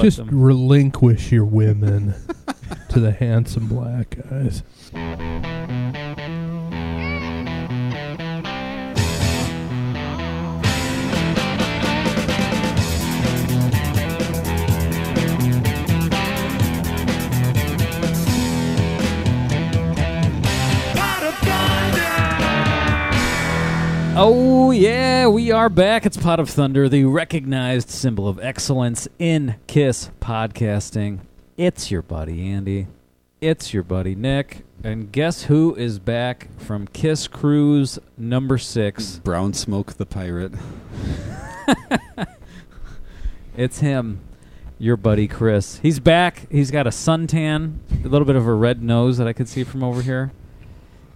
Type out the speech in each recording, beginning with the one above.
Just relinquish your women to the handsome black guys. Oh, yeah, we are back. It's Pot of Thunder, the recognized symbol of excellence in KISS podcasting. It's your buddy, Andy. It's your buddy, Nick. And guess who is back from KISS Cruise number 6? Brown Smoke the Pirate. It's him, your buddy, Chris. He's back. He's got a suntan, a little bit of a red nose that I could see from over here.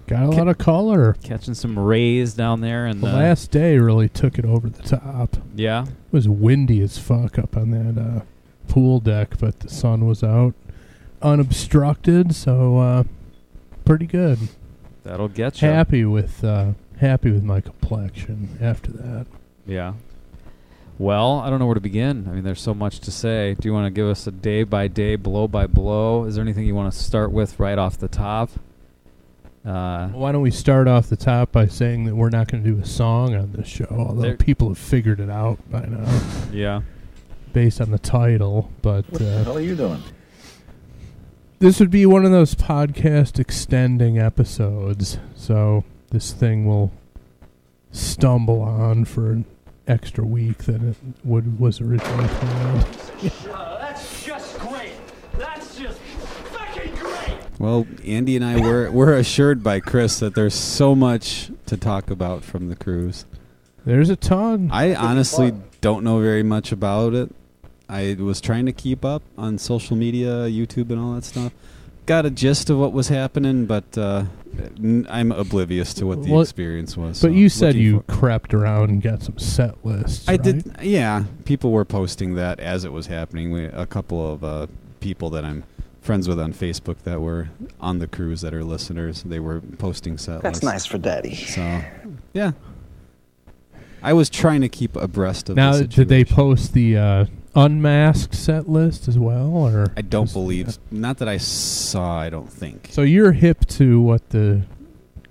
Got a lot of color. Catching some rays down there. And the last day really took it over the top. Yeah. It was windy as fuck up on that pool deck, but the sun was out unobstructed, so pretty good. That'll get you. Happy with my complexion after that. Yeah. Well, I don't know where to begin. I mean, there's so much to say. Do you want to give us a day-by-day, blow-by-blow? Is there anything you want to start with right off the top? Why don't we start off the top by saying that we're not going to do a song on this show, although people have figured it out by now. Yeah. Based on the title, but... What the hell are you doing? This would be one of those podcast extending episodes, so this thing will stumble on for an extra week than it was originally planned. That's just great! That's just... Well, Andy and I were assured by Chris that there's so much to talk about from the cruise. There's a ton. I honestly don't know very much about it. I was trying to keep up on social media, YouTube, and all that stuff. Got a gist of what was happening, but I'm oblivious to what the experience was. But so you said you crept around and got some set lists, I right? did, yeah. People were posting that as it was happening. A couple of people that I'm friends with on Facebook that were on the cruise that are listeners, they were posting set lists. That's nice for Daddy. So, yeah. I was trying to keep abreast of the situation. Did they post the unmasked set list as well? Or I don't believe. Not that I saw, I don't think. So you're hip to what the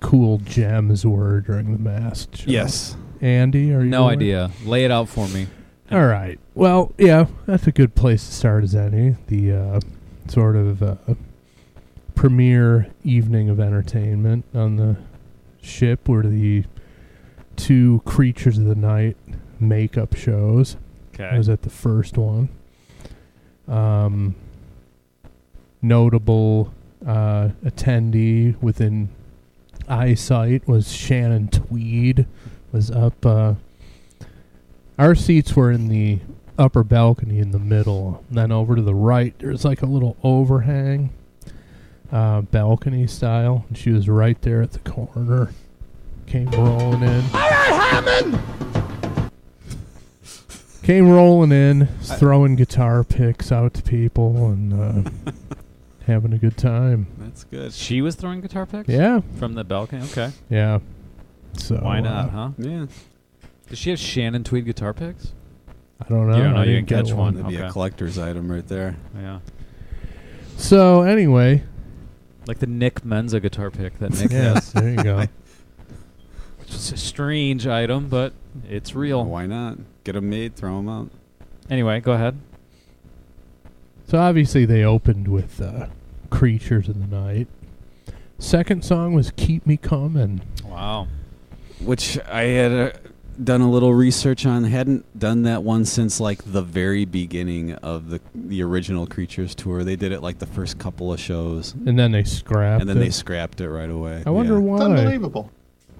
cool gems were during the masked show? Yes. Andy, are you? No idea. Lay it out for me. All right. Well, yeah, that's a good place to start as any. The... sort of premier evening of entertainment on the ship were the two Creatures of the Night makeup shows. Okay. I was at the first one. Notable attendee within eyesight was Shannon Tweed. Was up. Our seats were in the upper balcony in the middle, and then over to the right there's like a little overhang, balcony style, and she was right there at the corner, came rolling in. All right, Hammond! Came rolling in, throwing guitar picks out to people and having a good time. That's good. She was throwing guitar picks? Yeah. From the balcony? Okay. Yeah. So why not, huh? Yeah. Does she have Shannon Tweed guitar picks? I don't know. You didn't catch one. That'd be a collector's item right there. Yeah. So, anyway. Like the Nick Menza guitar pick that Nick has. There you go. Which is a strange item, but it's real. Why not? Get them made, throw them out. Anyway, go ahead. So, obviously, they opened with Creatures of the Night. Second song was Keep Me Coming. Wow. Which I had done a little research on. Hadn't done that one since like the very beginning of the original Creatures tour. They did it like the first couple of shows, and then they scrapped it. And then they scrapped it right away. I wonder why. It's unbelievable.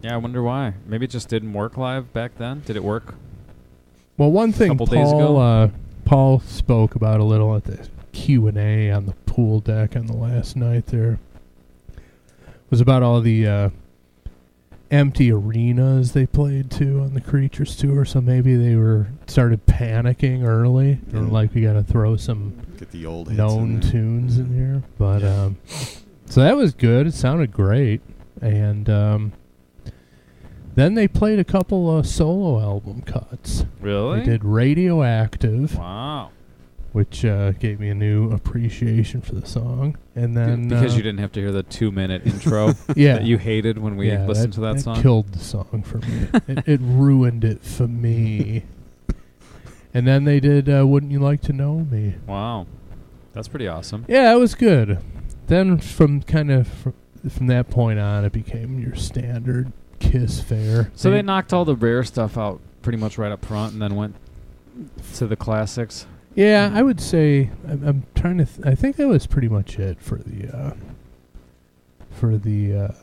Yeah, I wonder why. Maybe it just didn't work live back then. Did it work? Well, one thing Paul spoke about a little at the Q&A on the pool deck on the last night there was about all the empty arenas they played to on the Creatures tour, so maybe they were started panicking early and like, we got to throw some get the old known tunes in here. But so that was good. It sounded great, and then they played a couple of solo album cuts. Really, they did Radioactive. Wow, which gave me a new appreciation for the song. And then because you didn't have to hear the 2-minute intro that you hated when we listened to that song. It killed the song for me. It ruined it for me. And then they did Wouldn't You Like to Know Me? Wow. That's pretty awesome. Yeah, it was good. Then from that point on, it became your standard KISS fare. So they knocked all the rare stuff out pretty much right up front and then went to the classics. Yeah, I would say I'm trying to. I think that was pretty much it for the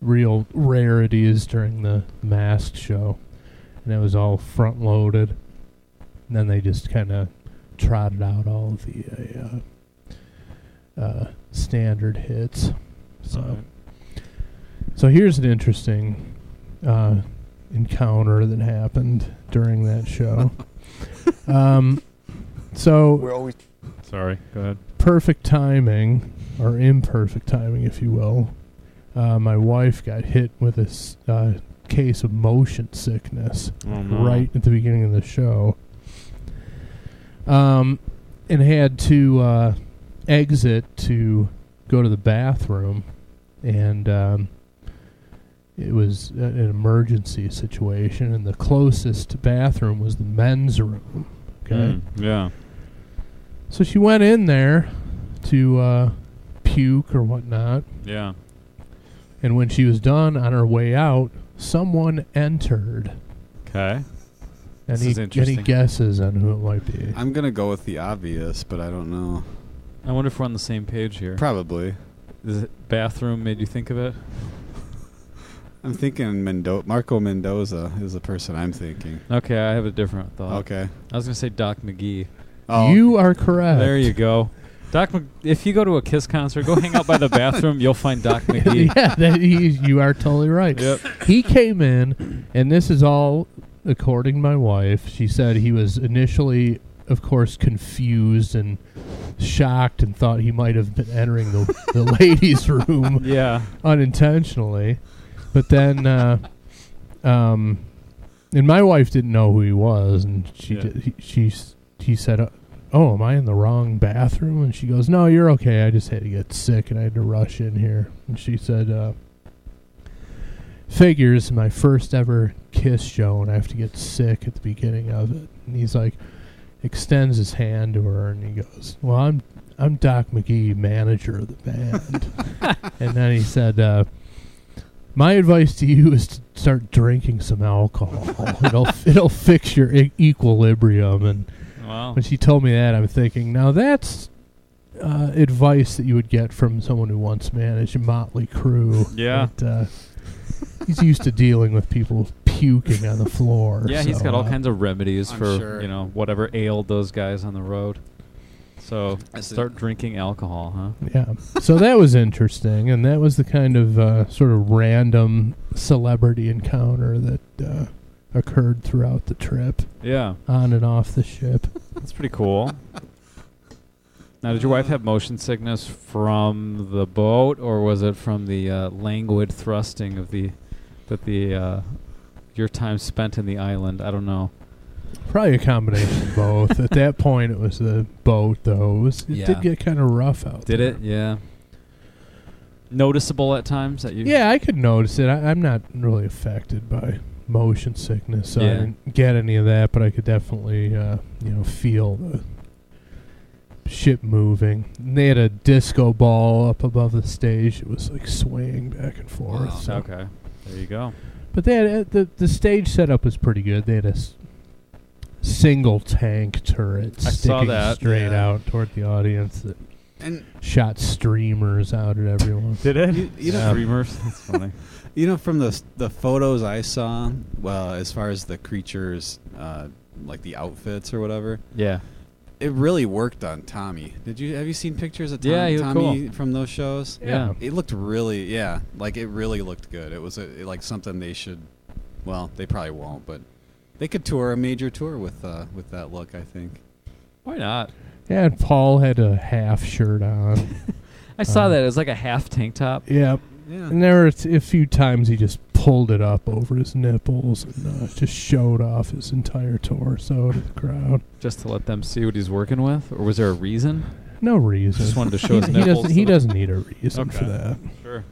real rarities during the Mask show, and it was all front loaded. And then they just kind of trotted out all the standard hits. So, so here's an interesting encounter that happened during that show. So we're always sorry. Go ahead. Perfect timing, or imperfect timing, if you will. My wife got hit with a case of motion sickness right at the beginning of the show, and had to exit to go to the bathroom, and it was an emergency situation, and the closest bathroom was the men's room. Okay. Yeah. So she went in there to puke or whatnot. Yeah. And when she was done on her way out, someone entered. Okay. Any guesses on who it might be? I'm going to go with the obvious, but I don't know. I wonder if we're on the same page here. Probably. The bathroom made you think of it? I'm thinking Marco Mendoza is the person I'm thinking. Okay, I have a different thought. Okay. I was going to say Doc McGhee. Oh. You are correct. There you go. If you go to a KISS concert, go hang out by the bathroom, you'll find Doc McGhee. Yeah, you are totally right. Yep. He came in, and this is all according to my wife. She said he was initially, of course, confused and shocked and thought he might have been entering the ladies' room unintentionally. But then, and my wife didn't know who he was, and he said, "Oh, am I in the wrong bathroom?" And she goes, "No, you're okay. I just had to get sick, and I had to rush in here." And she said, "Figures, my first ever KISS show, and I have to get sick at the beginning of it." And he's like, extends his hand to her, and he goes, "Well, I'm Doc McGhee, manager of the band." And then he said, "My advice to you is to start drinking some alcohol. It'll fix your equilibrium." And when she told me that, I'm thinking, now that's advice that you would get from someone who once managed a Motley Crue. Yeah. But, he's used to dealing with people puking on the floor. Yeah, so he's got all kinds of remedies whatever ailed those guys on the road. So start drinking alcohol, huh? Yeah. So that was interesting, and that was the kind of sort of random celebrity encounter that occurred throughout the trip. Yeah. On and off the ship. That's pretty cool. Now, did your wife have motion sickness from the boat, or was it from the languid thrusting of your time spent in the island? I don't know. Probably a combination of both. At that point, it was the boat, though. It did get kind of rough out there. Did it? Yeah. Noticeable at times? Yeah, I could notice it. I'm not really affected by motion sickness, so I didn't get any of that, but I could definitely feel the ship moving. And they had a disco ball up above the stage. It was like swaying back and forth. Wow. So. Okay. There you go. But they had the stage setup was pretty good. They had a single tank turret sticking straight out toward the audience that shot streamers out at everyone. Did it? You know, streamers? That's funny. You know, from the photos I saw, well, as far as the creatures, like the outfits or whatever. Yeah. It really worked on Tommy. Have you seen pictures of Tommy, Tommy from those shows? Yeah. It looked really, it really looked good. It was like something they should, well, they probably won't, but they could tour a major tour with that look, I think. Why not? Yeah, and Paul had a half shirt on. I saw that. It was like a half tank top. Yeah. And there were a few times he just pulled it up over his nipples and just showed off his entire torso to the crowd. Just to let them see what he's working with? Or was there a reason? No reason. Just wanted to show his nipples. He doesn't need a reason for that. Sure.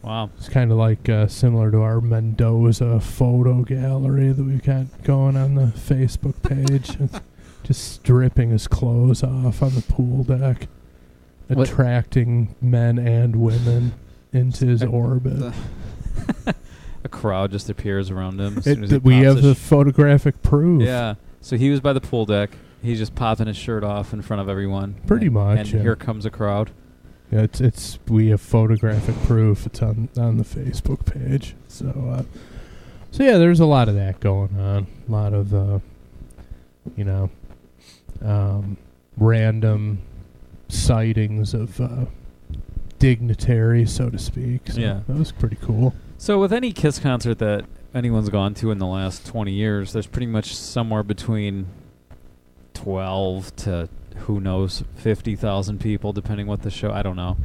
Wow. It's kind of like similar to our Mendoza photo gallery that we've got going on the Facebook page. It's just stripping his clothes off on the pool deck, attracting men and women into his orbit. A crowd just appears around him. We have the photographic proof. Yeah. So he was by the pool deck. He's just popping his shirt off in front of everyone. Pretty much. And here comes a crowd. Yeah, we have photographic proof. It's on the Facebook page. So yeah, there's a lot of that going on. A lot of random sightings of dignitaries, so to speak. So yeah, that was pretty cool. So with any KISS concert that anyone's gone to in the last 20 years, there's pretty much somewhere between 12 to, who knows, 50,000 people, depending what the show. I don't know.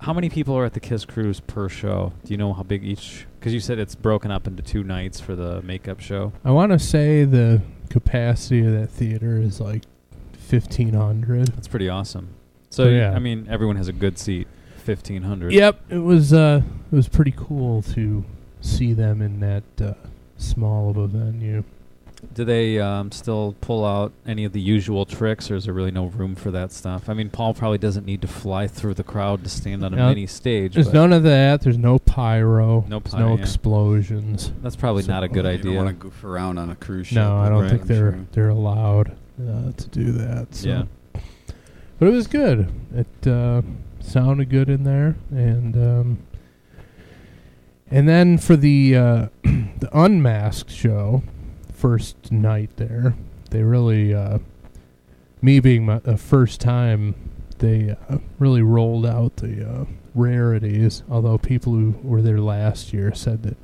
How many people are at the KISS Cruise per show? Do you know how big each? Because you said it's broken up into 2 nights for the makeup show. I want to say the capacity of that theater is like 1,500. That's pretty awesome. So, yeah. I mean, everyone has a good seat, 1,500. Yep. It was pretty cool to see them in that small of a venue. Do they still pull out any of the usual tricks, or is there really no room for that stuff? I mean, Paul probably doesn't need to fly through the crowd to stand on a mini stage. There's none of that. There's no pyro. No explosions. That's probably not a good idea. You don't want to goof around on a cruise ship. No, I don't think they're allowed to do that. So. Yeah. But it was good. It sounded good in there, and then for the the unmasked show, first night there, they really, me being my first time, they really rolled out the rarities, although people who were there last year said that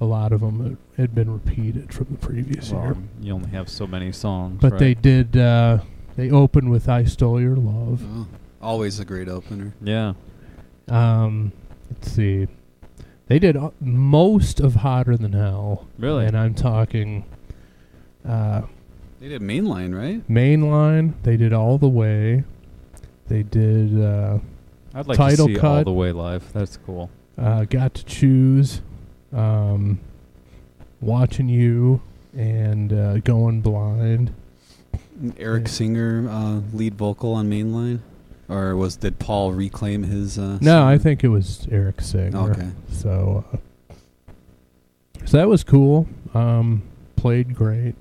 a lot of them had been repeated from the previous year. You only have so many songs, but they did, they opened with I Stole Your Love. Oh, always a great opener. Yeah. Let's see. They did most of Hotter Than Hell. Really? And I'm talking... they did Mainline, right? Mainline. They did All the Way. They did I'd like to see All the Way live. That's cool. Got to Choose, Watching You, and Going Blind. Eric Singer, lead vocal on Mainline? Or did Paul reclaim his... No, I think it was Eric Singer. Okay. So that was cool. Played great.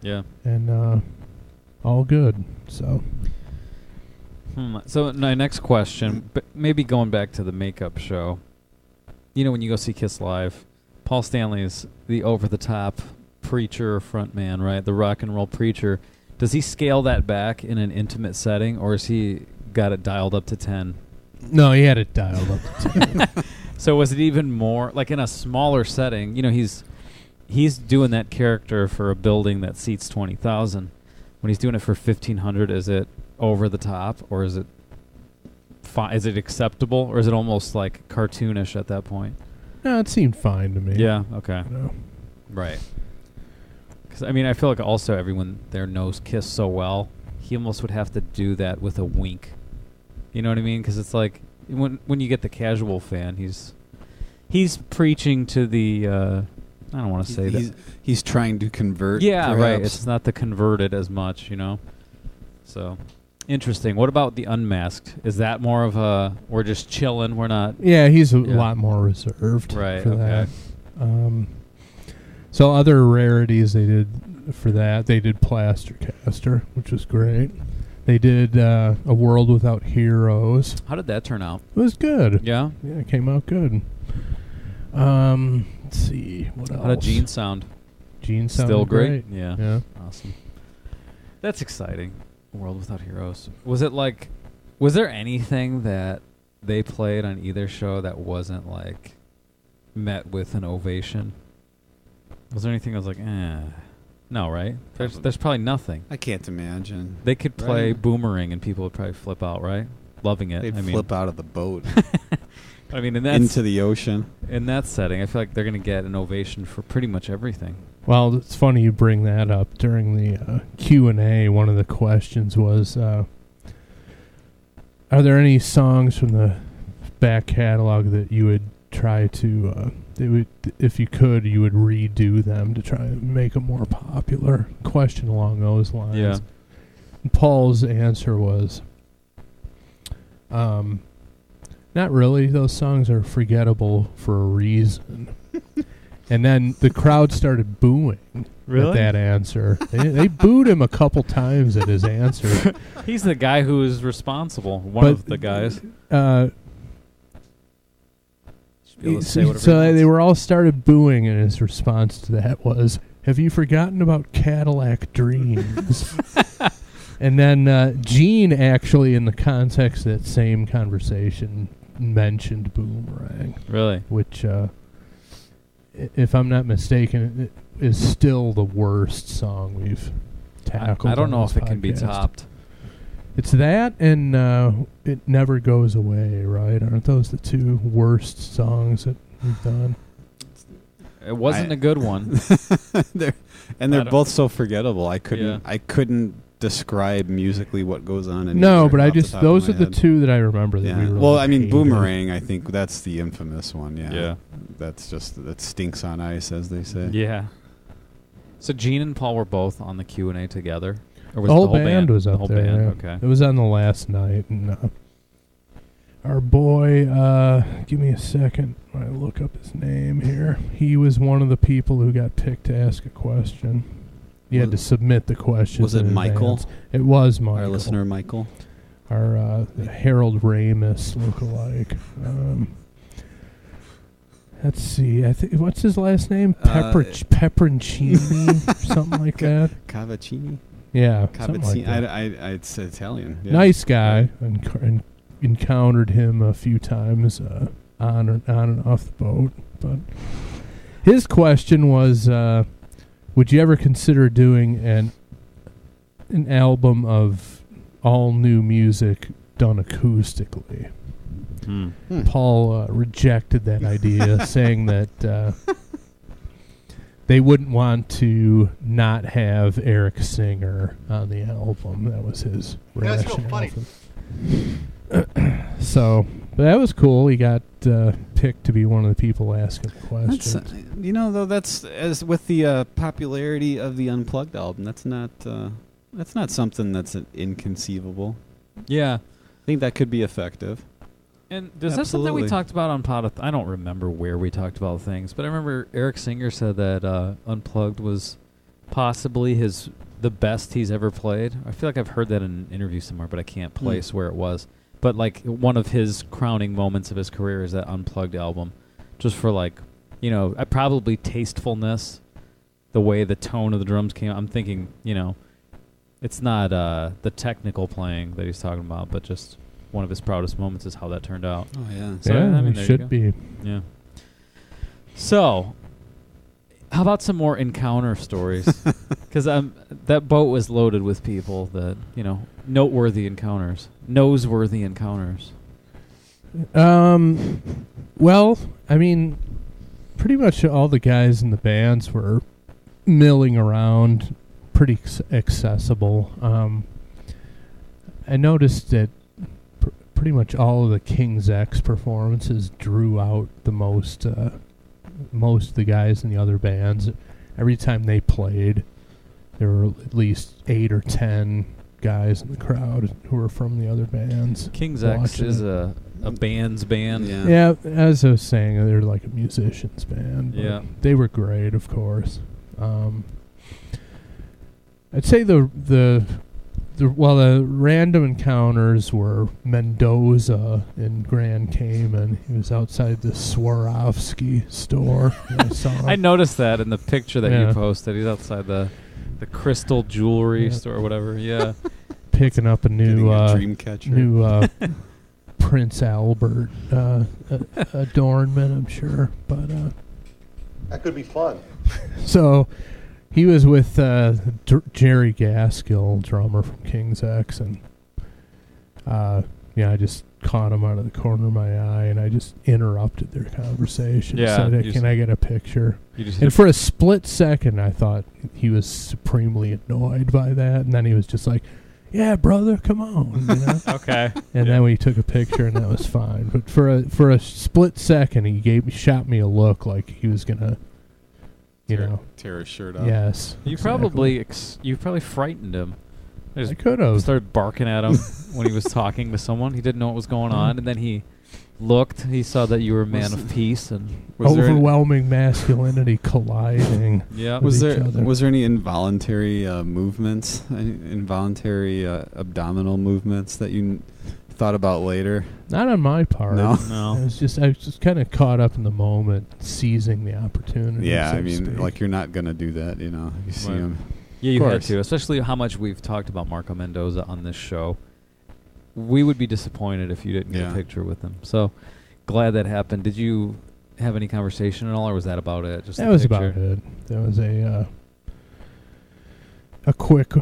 Yeah. And all good. So. So my next question, but maybe going back to the makeup show. You know, when you go see KISS live, Paul Stanley is the over-the-top preacher front man, right? The rock and roll preacher. Does he scale that back in an intimate setting, or is he... got it dialed up to 10? No, he had it dialed up to 10. So was it even more like in a smaller setting? You know, he's doing that character for a building that seats 20,000. When he's doing it for 1,500, is it over the top, or is it is it acceptable, or is it almost like cartoonish at that point? No, it seemed fine to me. Yeah, okay. No. Right. Because I mean, I feel like also everyone there knows KISS so well. He almost would have to do that with a wink. You know what I mean? Because it's like when you get the casual fan, he's preaching to the I don't want to say that he's trying to convert. Yeah, perhaps. Right. It's not the converted as much, you know. So interesting. What about the unmasked? Is that more of a we're just chilling? We're not. Yeah, he's a lot more reserved. Right. For okay. That. So other rarities they did. For that, they did Plaster Caster, which was great. They did A World Without Heroes. How did that turn out? It was good. Yeah? Yeah, it came out good. Let's see. What else? How did Gene sound? Gene sounded still great. Yeah. Yeah. Awesome. That's exciting. A World Without Heroes. Was there anything that they played on either show that wasn't, like, met with an ovation? Was there anything that was like, eh... No, right? There's probably nothing. I can't imagine. They could play Boomerang and people would probably flip out, right? Loving it. They'd flip out of the boat. I mean, and that's, into the ocean. In that setting, I feel like they're going to get an ovation for pretty much everything. Well, it's funny you bring that up. During the Q&A, one of the questions was, are there any songs from the back catalog that you would try to, if you could, you would redo them to try to make a more popular question along those lines? Yeah. And Paul's answer was, not really. Those songs are forgettable for a reason. And then the crowd started booing at that answer. They booed him a couple times at his answer. He's the guy who is responsible. One of the guys. So they were all started booing, and his response to that was, "Have you forgotten about Cadillac Dreams?" And then Gene, actually, in the context of that same conversation, mentioned Boomerang. Really? Which, if I'm not mistaken, it is still the worst song we've tackled. I don't know if it can be topped. It's that and It Never Goes Away, right? Aren't those the two worst songs that we've done? It wasn't a good one. They're both so forgettable. I couldn't describe musically what goes on in no, but I just those are the two that I remember that we really hated. Boomerang, I think that's the infamous one. Yeah. That's just that stinks on ice, as they say. Yeah. So Gene and Paul were both on the Q&A together. Or was the whole band was up there. Band? Yeah. Okay. It was on the last night, and our boy, give me a second when I look up his name here. He was one of the people who got picked to ask a question. You had to submit the question. Was it Michael? It was Michael. Our listener, Michael. Our Harold Ramis lookalike. Let's see. What's his last name? Pepperoncini, something like that. Cavaccini. Yeah, something like that. It's Italian. Yeah. Nice guy. And encountered him a few times on and off the boat. But his question was, would you ever consider doing an album of all new music done acoustically? Paul rejected that idea, saying that they wouldn't want to not have Eric Singer on the album. That was his rationale. That's real funny. So, but that was cool. He got picked to be one of the people asking the questions. That's as with the popularity of the Unplugged album. That's not something that's inconceivable. Yeah, I think that could be effective. And is that something we talked about on Pot of I don't remember where we talked about things, but I remember Eric Singer said that Unplugged was possibly the best he's ever played. I feel like I've heard that in an interview somewhere, but I can't place where it was. But like one of his crowning moments of his career is that Unplugged album, just for probably tastefulness, the way the tone of the drums came out. I'm thinking, it's not the technical playing that he's talking about, but just one of his proudest moments is how that turned out. Oh, yeah. So, yeah, I mean, it should be. Yeah. So, how about some more encounter stories? Because that boat was loaded with people that, noteworthy encounters. Well, I mean, pretty much all the guys in the bands were milling around, pretty accessible. I noticed that pretty much all of the King's X performances drew out the most of the guys in the other bands. Every time they played, there were at least 8 or 10 guys in the crowd who were from the other bands. King's X is a band's band. Yeah. As I was saying, they're like a musician's band. Yeah, they were great, of course. I'd say the random encounters were Mendoza in Grand Cayman. He was outside the Swarovski store. I noticed that in the picture that you posted. He's outside the crystal jewelry store or whatever. Yeah, picking up a new dream catcher. New Prince Albert adornment, I'm sure. But that could be fun. So. He was with Jerry Gaskill, drummer from King's X, and Yeah, I just caught them out of the corner of my eye, and I just interrupted their conversation. Yeah, so that, can I get a picture? And for a split second, I thought he was supremely annoyed by that, and then he was just like, yeah, brother, come on. You know? Okay. And then we took a picture, and that was fine. But for a split second, he shot me a look like he was going to, you know. Tear his shirt off. Yes. You probably frightened him. I could have. Started barking at him when he was talking to someone. He didn't know what was going on, and then he looked. He saw that you were a man of peace, and overwhelming masculinity colliding. Yeah, was there any involuntary movements, involuntary abdominal movements that you thought about later? Not on my part. No. I was just kind of caught up in the moment, seizing the opportunity. Yeah, so I mean, like you're not gonna do that, you know? You see him. Yeah, you had to, especially how much we've talked about Marco Mendoza on this show. We would be disappointed if you didn't get a picture with him. So glad that happened. Did you have any conversation at all, or was that about it? Just that was picture? About it. That was a quick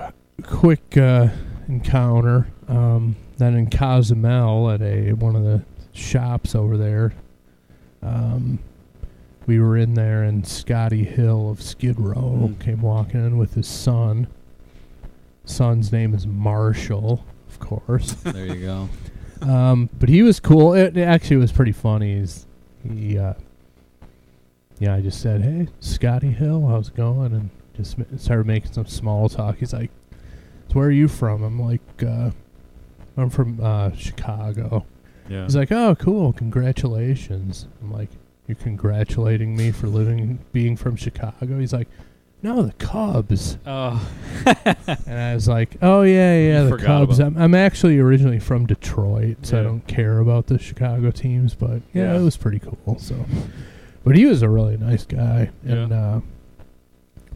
encounter. Then in Cozumel at one of the shops over there, we were in there, and Scotty Hill of Skid Row came walking in with his son. Son's name is Marshall, of course. There you go. But he was cool. It actually was pretty funny. I just said, hey, Scotty Hill, how's it going? And just started making some small talk. He's like, so where are you from? I'm like, I'm from Chicago. Yeah. He's like, oh, cool, congratulations. I'm like, you're congratulating me for being from Chicago? He's like, no, the Cubs. Oh. And I was like, oh, yeah, the Cubs. I'm actually originally from Detroit, so I don't care about the Chicago teams, but, yeah, it was pretty cool. So, but he was a really nice guy and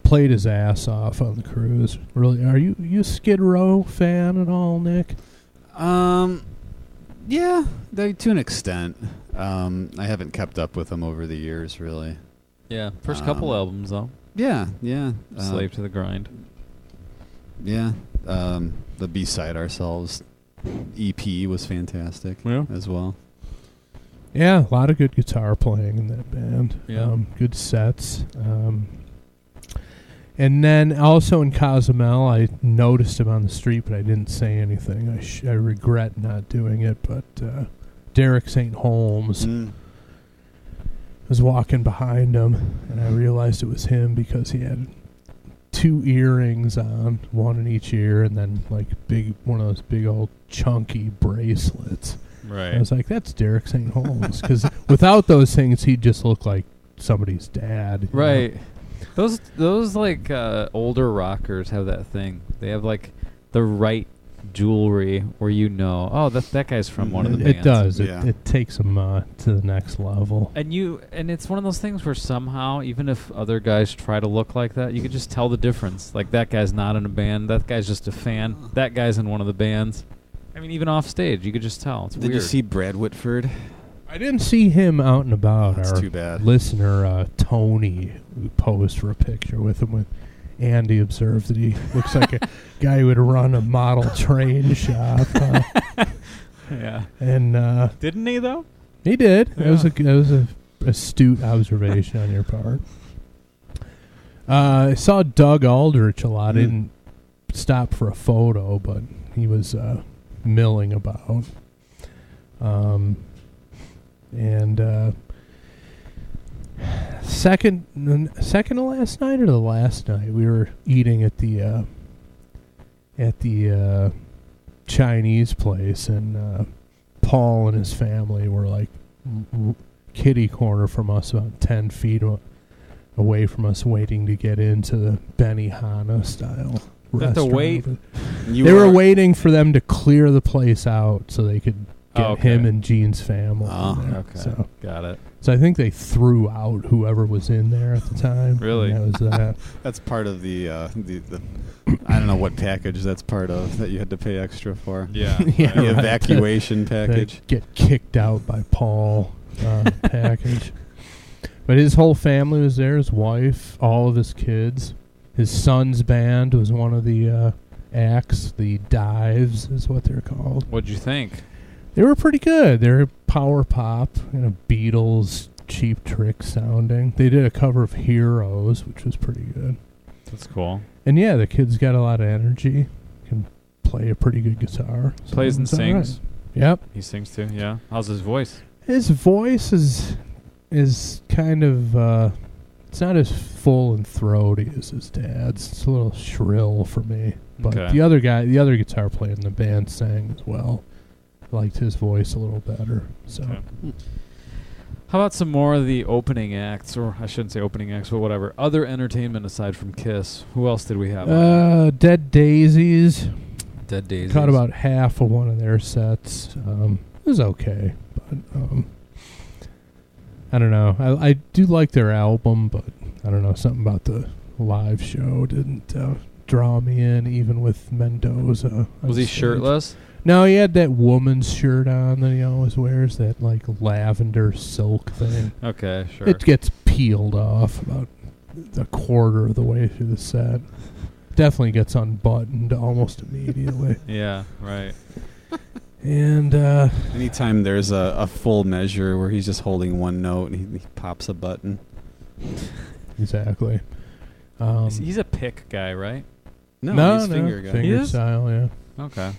played his ass off on the cruise. Really, are you a Skid Row fan at all, Nick? Yeah, to an extent. I haven't kept up with them over the years, really. Yeah, first couple albums, though. Yeah. Slave to the Grind. Yeah, the B-Side Ourselves EP was fantastic as well. Yeah, a lot of good guitar playing in that band. Yeah. Good sets. And then also in Cozumel, I noticed him on the street, but I didn't say anything. I regret not doing it, but Derek St. Holmes was walking behind him, and I realized it was him because he had two earrings on, one in each ear, and then like one of those big old chunky bracelets. Right. And I was like, that's Derek St. Holmes, because without those things, he'd just look like somebody's dad. Right. You know? Those like older rockers have that thing. They have like the right jewelry where you know, oh, that guy's from one of the bands. It does. Yeah. It takes them to the next level. And it's one of those things where somehow, even if other guys try to look like that, you can just tell the difference. Like that guy's not in a band. That guy's just a fan. That guy's in one of the bands. I mean, even off stage, you could just tell. It's weird. Did you see Brad Whitford? I didn't see him out and about. That's too bad. Listener Tony posed for a picture with him when Andy observed that he looks like a guy who would run a model train shop. Yeah. And didn't he though? He did. Yeah. That was a astute observation on your part. I saw Doug Aldrich a lot. I didn't stop for a photo, but he was milling about. And second to last night or the last night, we were eating at the Chinese place, and Paul and his family were like kitty corner from us, about 10 feet away from us, waiting to get into the Benihana style. That wait. They were waiting for them to clear the place out so they could. Get him and Gene's family. Okay. So. Got it. So I think they threw out whoever was in there at the time. Really? That was that. That's part of the I don't know what package that's part of that you had to pay extra for. Yeah. The evacuation package. Get kicked out by Paul package. But his whole family was there, his wife, all of his kids. His son's band was one of the acts, the Dives is what they're called. What'd you think? They were pretty good. They're power pop, Beatles, Cheap Trick sounding. They did a cover of Heroes, which was pretty good. That's cool. And yeah, the kid's got a lot of energy. Can play a pretty good guitar. So plays and sings. Right. Yep. He sings too, yeah. How's his voice? His voice is kind of... it's not as full and throaty as his dad's. It's a little shrill for me. But okay. the other guitar player in the band sang as well. Liked his voice a little better. So, okay. How about some more of the opening acts, or I shouldn't say opening acts, but whatever. Other entertainment aside from KISS. Who else did we have? Dead Daisies. Dead Daisies. Caught about half of one of their sets. It was okay, but... I don't know. I do like their album, but I don't know. Something about the live show didn't draw me in, even with Mendoza. Was he shirtless? No, he had that woman's shirt on that he always wears, that like lavender silk thing. Okay, sure. It gets peeled off about a quarter of the way through the set. Definitely gets unbuttoned almost immediately. Yeah, right. And anytime there's a full measure where he's just holding one note and he pops a button. Exactly. He's a pick guy, right? No, he's finger guy. Finger style, yeah. Okay.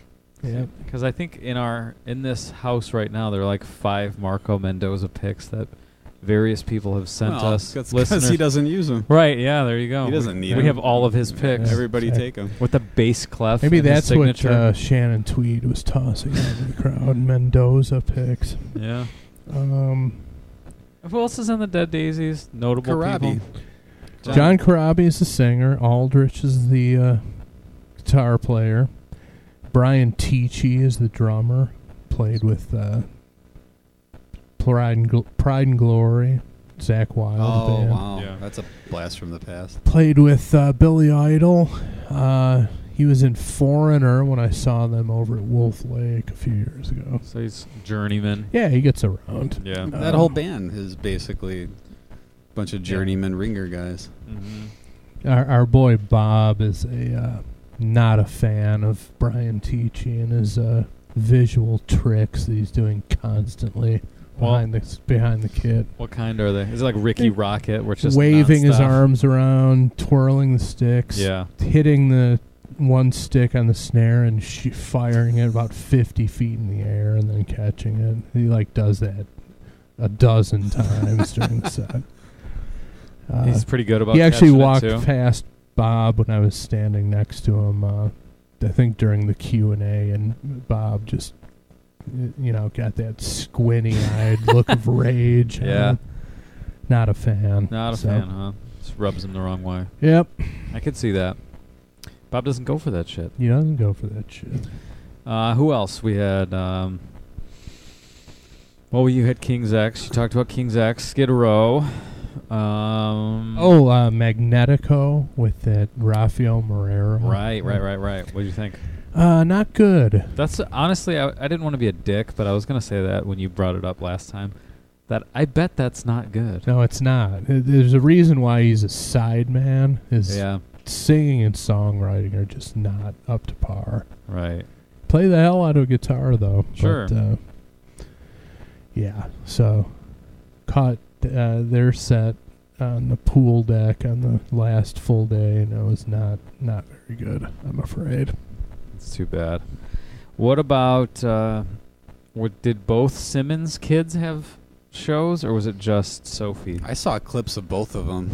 Yeah. Because I think in this house right now there are like 5 Marco Mendoza picks that various people have sent us. That's because he doesn't use them. Right? Yeah. There you go. He doesn't need them. We have all of his picks. Everybody take them with the bass clef. Maybe that's what Shannon Tweed was tossing out of the crowd. Mendoza picks. Yeah. Who else is in the Dead Daisies? Notable Karabi. People. John Karabi is the singer. Aldrich is the guitar player. Brian Tichy is the drummer. Played with. Pride and Glory, Zach Wilde. Oh, band. Wow. Yeah. That's a blast from the past. Played with Billy Idol. He was in Foreigner when I saw them over at Wolf Lake a few years ago. So he's journeyman. Yeah, he gets around. Yeah, that whole band is basically a bunch of journeyman ringer guys. Mm-hmm. Our boy Bob is not a fan of Brian Tichy and his visual tricks that he's doing constantly. Behind the kid. What kind are they? Is it like Ricky Rocket? Which is waving his arms around, twirling the sticks, hitting the one stick on the snare and firing it about 50 feet in the air and then catching it. He does that a dozen times during the set. He's pretty good about. He actually walked past Bob when I was standing next to him. I think during the Q&A, and Bob just. Got that squinty-eyed look of rage. Yeah. Not a fan. Not a fan, huh? Just rubs him the wrong way. Yep. I could see that. Bob doesn't go for that shit. He doesn't go for that shit. Who else? We had... you had King's X. You talked about King's X. Skid Row. Magnetico with that Rafael Marrero. Right. What do you think? Not good. That's honestly, I didn't want to be a dick, but I was going to say that when you brought it up last time, that I bet that's not good. No, it's not. There's a reason why he's a sideman. His singing and songwriting are just not up to par. Right. Play the hell out of a guitar, though. Sure. But, so caught their set on the pool deck on the last full day, and it was not very good, I'm afraid. It's too bad. What about, did both Simmons kids have shows, or was it just Sophie? I saw clips of both of them.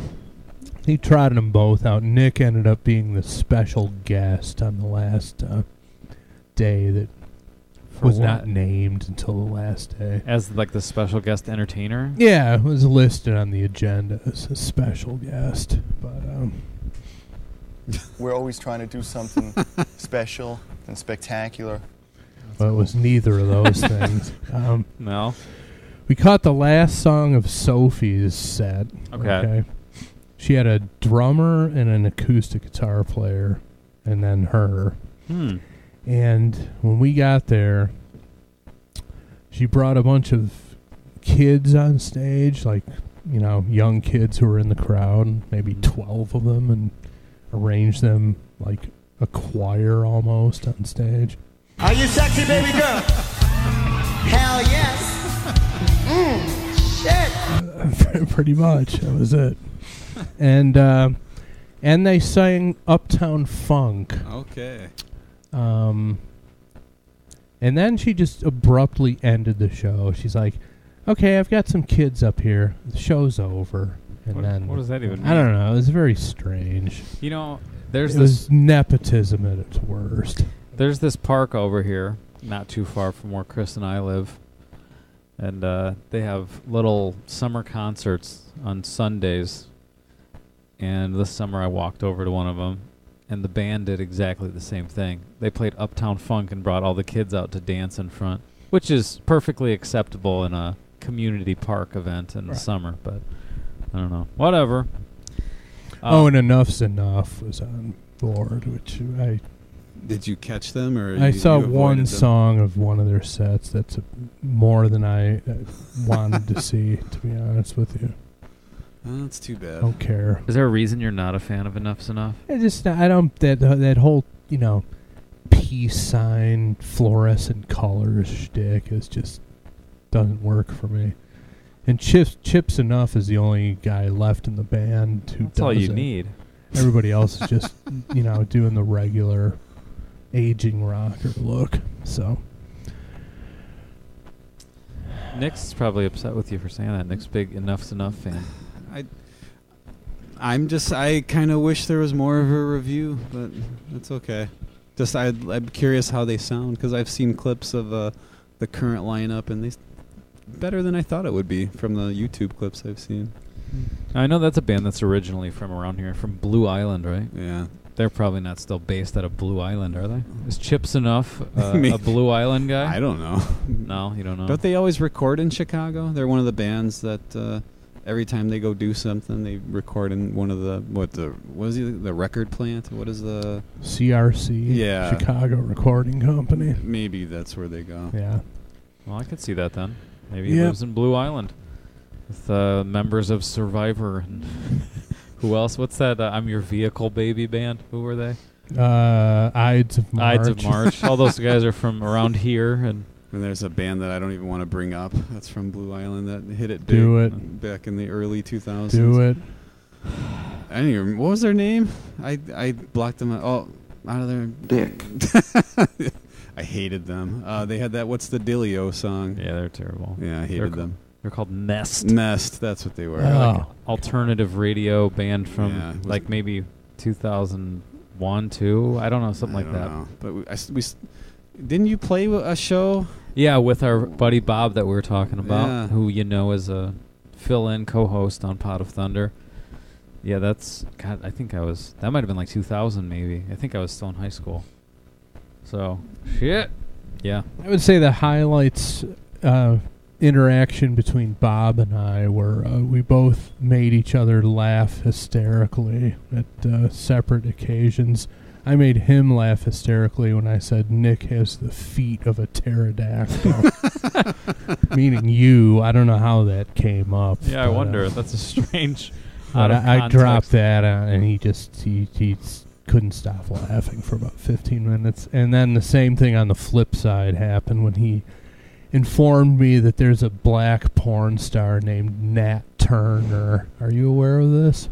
He trotted them both out. Nick ended up being the special guest on the last day that was not named until the last day. As like the special guest entertainer? Yeah, it was listed on the agenda as a special guest, but... We're always trying to do something special and spectacular. Well, it was neither of those things. No. We caught the last song of Sophie's set. Okay. She had a drummer and an acoustic guitar player, and then her. And when we got there, she brought a bunch of kids on stage, young kids who were in the crowd, maybe 12 of them, and arrange them like a choir almost on stage. Are you sexy, baby girl? Hell yes. Shit. Pretty much. That was it. And they sang Uptown Funk. Okay. And then she just abruptly ended the show. She's like, okay, I've got some kids up here. The show's over. And then what does that even mean? I don't know. It was very strange. You know, there's this nepotism at its worst. There's this park over here, not too far from where Chris and I live. And they have little summer concerts on Sundays. And this summer I walked over to one of them. And the band did exactly the same thing. They played Uptown Funk and brought all the kids out to dance in front, which is perfectly acceptable in a community park event in the summer. But I don't know. Whatever. And Enuff Z'Nuff was on board, which I... Did you catch them? Or I saw one song of one of their sets. That's more than I wanted to see, to be honest with you. That's too bad. I don't care. Is there a reason you're not a fan of Enuff Z'Nuff? I don't... That whole, peace sign, fluorescent colors shtick is just... doesn't work for me. And Chip Z'Nuff is the only guy left in the band who does it. That's all you need. Everybody else is just, doing the regular aging rocker look. So Nick's probably upset with you for saying that. Nick's big Enuff Z'Nuff fan. I kind of wish there was more of a review, but it's okay. Just I'm curious how they sound, because I've seen clips of the current lineup, and they better than I thought it would be from the YouTube clips I've seen. I know that's a band that's originally from around here, from Blue Island, right? Yeah. They're probably not still based out of Blue Island, are they? Is Chip Z'Nuff a Blue Island guy? I don't know. No, you don't know. Don't they always record in Chicago? They're one of the bands that every time they go do something, they record in one of the the record plant? What is the CRC? Yeah, Chicago Recording Company. Maybe that's where they go. Yeah. Well, I could see that then. Maybe he lives in Blue Island with members of Survivor and who else? What's that? I'm Your Vehicle Baby band. Who were they? Ides of March. All those guys are from around here. And there's a band that I don't even want to bring up. That's from Blue Island that hit it big back in the early 2000s. Do it. I didn't even... What was their name? I blocked them out of their... Dick. I hated them. They had that What's the Dealio song. Yeah, they're terrible. Yeah, I hated them. They're called Nest. Nest, that's what they were. Oh. Like alternative radio band from maybe 2001, 2. I don't know, something like that. But didn't you play a show? Yeah, with our buddy Bob that we were talking about, who is a fill-in co-host on Pot of Thunder. Yeah, I think that might have been like 2000 maybe. I think I was still in high school. So, shit. Yeah. I would say the highlights interaction between Bob and I were we both made each other laugh hysterically at separate occasions. I made him laugh hysterically when I said Nick has the feet of a pterodactyl. Meaning you. I don't know how that came up. Yeah, I wonder. That's a strange... I dropped that and he just... He's couldn't stop laughing for about 15 minutes. And then the same thing on the flip side happened when he informed me that there's a black porn star named Nat Turner. Are you aware of this?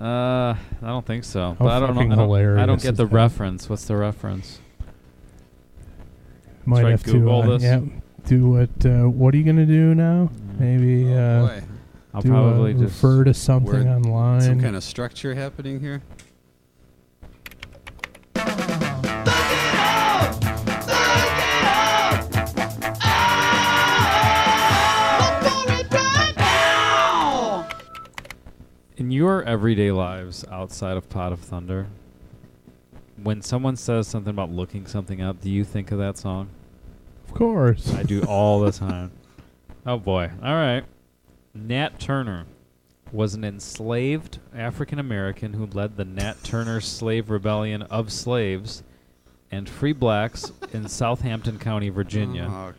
I don't think so. But I don't get the reference. What's the reference? Might have to Google this. Yeah, do what are you going to do now? Maybe I'll probably just refer to something online. Some kind of structure happening here. In your everyday lives outside of Pot of Thunder, when someone says something about looking something up, do you think of that song? Of course. I do all the time. Oh, boy. All right. Nat Turner was an enslaved African-American who led the Nat Turner Slave Rebellion of Slaves and Free Blacks in Southampton County, Virginia.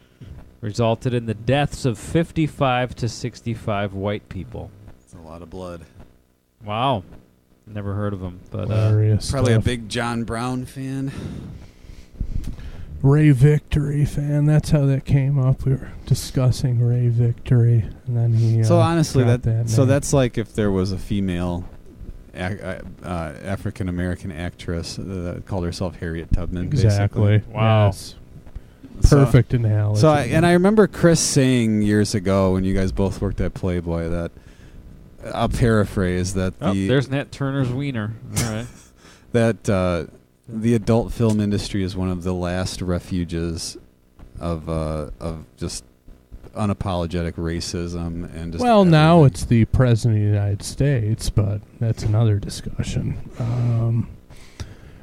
Resulted in the deaths of 55 to 65 white people. That's a lot of blood. Wow. Never heard of him. But probably a big John Brown fan. Ray Victory fan. That's how that came up. We were discussing Ray Victory, and then he. So honestly, that so that's like if there was a female African American actress that called herself Harriet Tubman. Exactly. Basically. Wow. Yes. Perfect analogy. So I remember Chris saying years ago when you guys both worked at Playboy that I'll paraphrase that. There's Nat Turner's wiener. All right. That the adult film industry is one of the last refuges of just unapologetic racism and just everything. Now it's the president of the United States, but that's another discussion.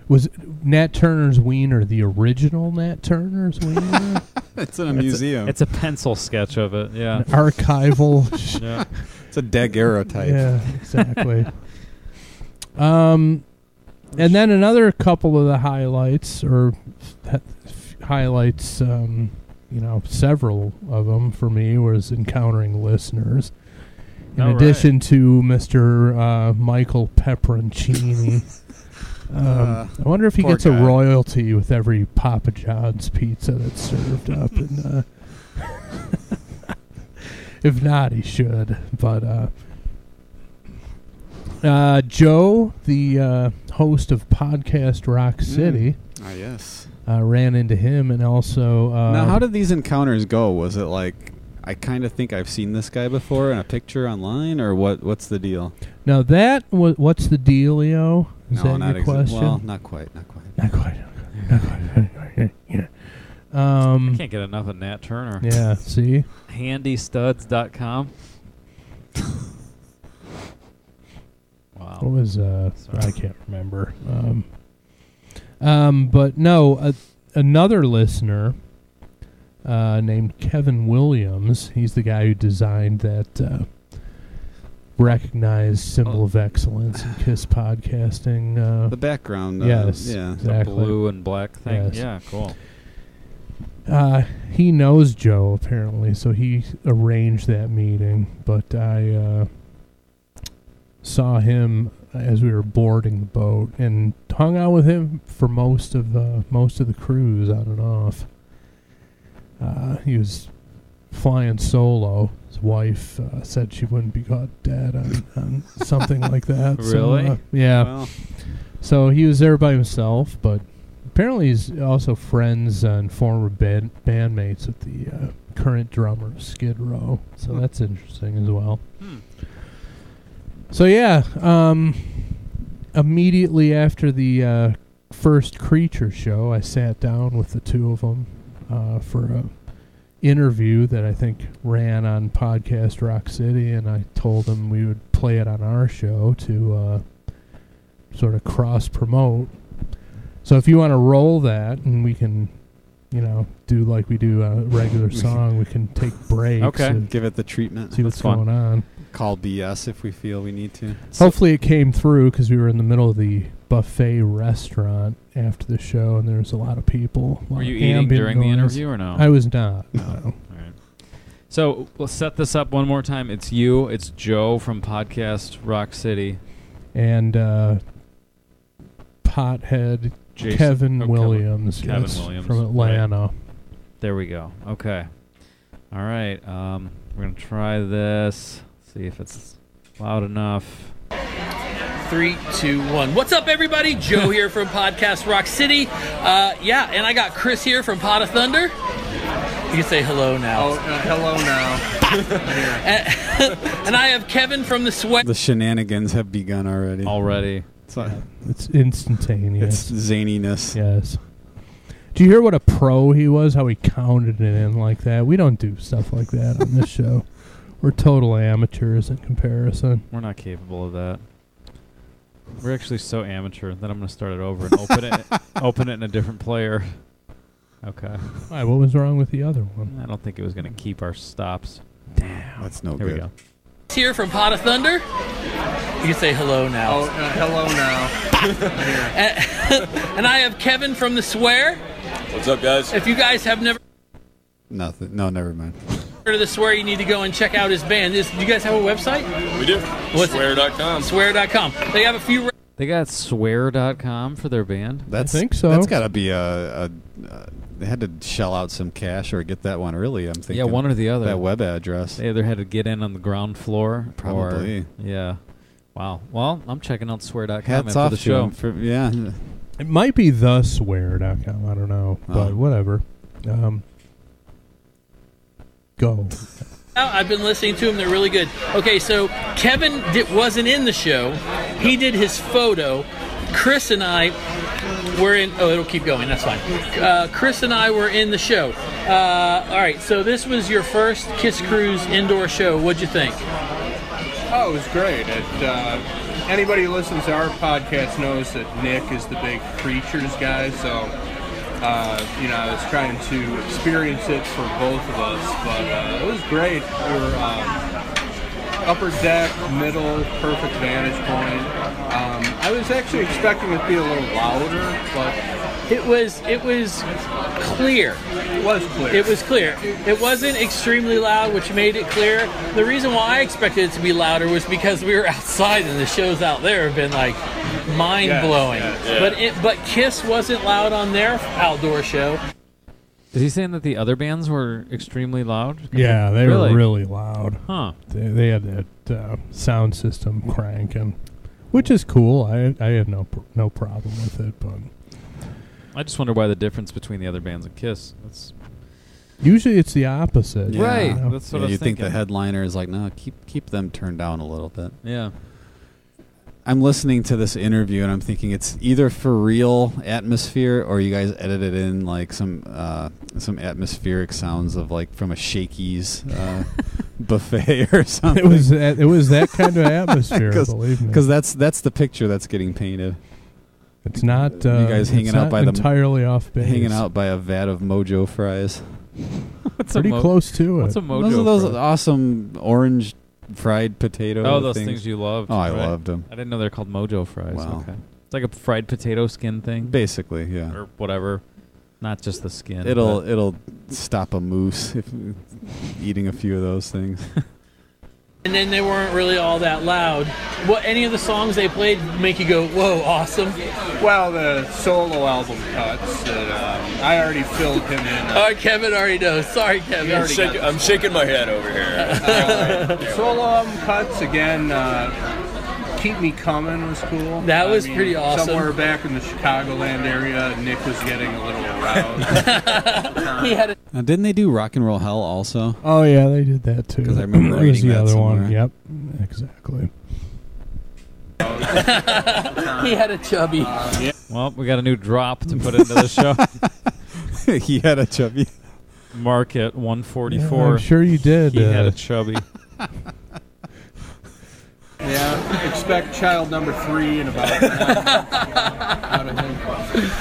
Was Nat Turner's wiener the original Nat Turner's wiener? It's in a museum. It's a pencil sketch of it, yeah. An archival. Yeah. It's a daguerreotype. Yeah, exactly. And then another couple of the highlights, or highlights, several of them for me, was encountering listeners. In addition to Mr. Michael Pepperoncini. I wonder if he gets a royalty with every Papa John's pizza that's served up. And if not, he should. But Joe, the host of Podcast Rock City, yes, ran into him, and also. Now, how did these encounters go? Was it like, I kind of think I've seen this guy before in a picture online, or what? What's the deal? Now what's the dealio? Is that your question? Well, not quite. Yeah. I can't get enough of Nat Turner. Yeah, see? Handystuds.com. Wow. What was, I can't remember. But no, another listener named Kevin Williams, he's the guy who designed that recognized symbol of excellence in KISS podcasting. The background. Yes. Yeah, exactly. The blue and black thing. Yes. Yeah, cool. He knows Joe, apparently, so he arranged that meeting. But I saw him as we were boarding the boat and hung out with him for most of the cruise on and off. He was flying solo. His wife said she wouldn't be caught dead on something like that. Really? So, yeah. Wow. So he was there by himself, but apparently he's also friends and former bandmates with the current drummer of Skid Row. So that's interesting as well. So yeah, immediately after the first Creature show, I sat down with the two of them for a interview that I think ran on Podcast Rock City, and I told them we would play it on our show to sort of cross promote. So if you want to roll that, and we can, do like we do a regular song, we can take breaks. Okay, give it the treatment. See what's going on. Call BS if we feel we need to. Hopefully it came through, because we were in the middle of the buffet restaurant after the show, and there was a lot of people. Were you eating during the interview or no? I was not. No. All right. So we'll set this up one more time. It's you. It's Joe from Podcast Rock City, and Pothead Jason. Kevin Williams from Atlanta. Right. There we go. Okay. All right. We're gonna try this. See if it's loud enough. 3, 2, 1. What's up, everybody? Joe here from Podcast Rock City. And I got Chris here from Pot of Thunder. You can say hello now. Oh, hello now. And I have Kevin from The Swear. The shenanigans have begun already. It's instantaneous. It's zaniness. Yes. Do you hear what a pro he was? How he counted it in like that? We don't do stuff like that on this show. We're total amateurs in comparison. We're not capable of that. We're actually so amateur that I'm going to start it over and open it in a different player. Okay. All right, what was wrong with the other one? I don't think it was going to keep our stops. Damn. That's no good. Here we go. Here from Pot of Thunder. You can say hello now. Oh, hello now. And I have Kevin from The Swear. What's up, guys? If you guys have never... Nothing. No, never mind. To The Swear, you need to go and check out his band. Do you guys have a website? We do. What's swear.com. Swear.com. They have a few... They got swear.com for their band? I think so. That's got to be a they had to shell out some cash or get that one early. I'm thinking. Yeah, one or the other. That web address. They either had to get in on the ground floor. Probably. Or, yeah. Wow. Well, I'm checking out swear.com after the show. Yeah. It might be the swear.com. I don't know, but whatever. Go. I've been listening to them. They're really good. Okay, so Kevin wasn't in the show. He did his photo. Chris and I were in... Oh, it'll keep going. That's fine. Chris and I were in the show. All right, so this was your first KISS Cruise indoor show. What'd you think? Oh, it was great. Anybody who listens to our podcast knows that Nick is the big Creatures guy, so... I was trying to experience it for both of us, but it was great. We were upper deck, middle, perfect vantage point. I was actually expecting it to be a little louder, but it was clear. It was clear. It was clear. It wasn't extremely loud, which made it clear. The reason why I expected it to be louder was because we were outside, and the shows out there have been like mind-blowing. Yes. But KISS wasn't loud on their outdoor show. Is he saying that the other bands were extremely loud? Yeah, they were really loud. Huh. They had that sound system cranking, which is cool. I had no problem with it, but I just wonder why the difference between the other bands and KISS. That's usually it's the opposite. Yeah. Right. That's what I was thinking. You think the headliner is like, no, keep them turned down a little bit. Yeah. I'm listening to this interview and I'm thinking it's either for real atmosphere or you guys edited in like some atmospheric sounds of like from a Shakey's buffet or something. It was that kind of atmosphere, believe me. Because that's the picture that's getting painted. It's not. You guys hanging out by entirely off base. Hanging out by a vat of Mojo fries. Pretty close to it. What's a Mojo? Those awesome orange. Fried potato. Oh, those things you loved. Oh, right? I loved them. I didn't know they're called Mojo fries. Wow. Okay. It's like a fried potato skin thing. Basically, yeah. Or whatever. Not just the skin. It'll stop a moose if eating a few of those things. And then they weren't really all that loud. What any of the songs they played make you go, whoa, awesome? Well, the solo album cuts. I already filled him in. All right, Kevin already knows. Sorry, Kevin. I'm shaking my head over here. Solo album cuts, again, Keep Me Coming was cool. That was pretty awesome. Somewhere back in the Chicagoland area, Nick was getting a little aroused. Now, didn't they do Rock and Roll Hell also? Oh, yeah, they did that, too. Because I remember reading that somewhere. One. Yep, exactly. He had a chubby. Yeah. Well, we got a new drop to put into the show. He had a chubby. Mark at 144. Yeah, I'm sure you did. He had a chubby. Yeah, expect child number 3 in about 9 months out of him.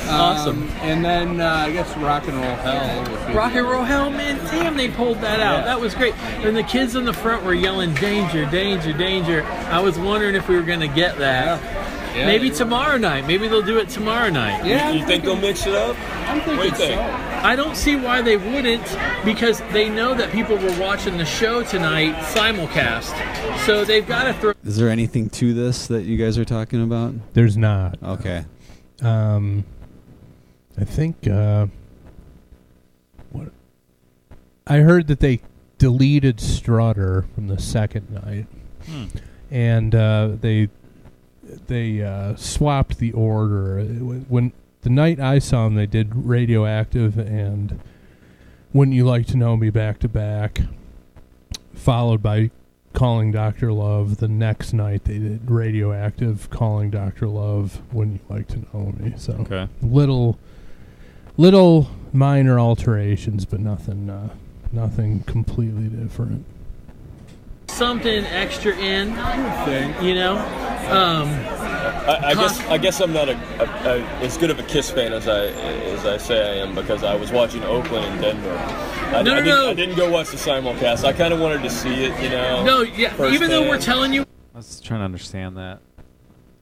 Awesome. And then I guess Rock and Roll Hell. Rock and Roll Hell, man, damn, they pulled that out. Yeah. That was great. And the kids in the front were yelling, danger, danger, danger. I was wondering if we were going to get that. Yeah. Yeah, maybe tomorrow night. Maybe they'll do it tomorrow night. Yeah, you think they'll mix it up? I'm thinking so. I don't see why they wouldn't, because they know that people were watching the show tonight simulcast, so they've got to throw... Is there anything to this that you guys are talking about? There's not. Okay. I think... what? I heard that they deleted Strutter from the second night, and they swapped the order. When... The night I saw them, they did Radioactive and Wouldn't You Like to Know Me back-to-back, followed by Calling Dr. Love. The next night, they did Radioactive, Calling Dr. Love, Wouldn't You Like to Know Me. So okay. Little minor alterations, but nothing completely different. Something extra in, you know? I guess I'm not as good of a KISS fan as I say I am, because I was watching Oakland and Denver. I didn't go watch the simulcast. I kind of wanted to see it, you know. No, yeah. Even though we're telling you, I was trying to understand that.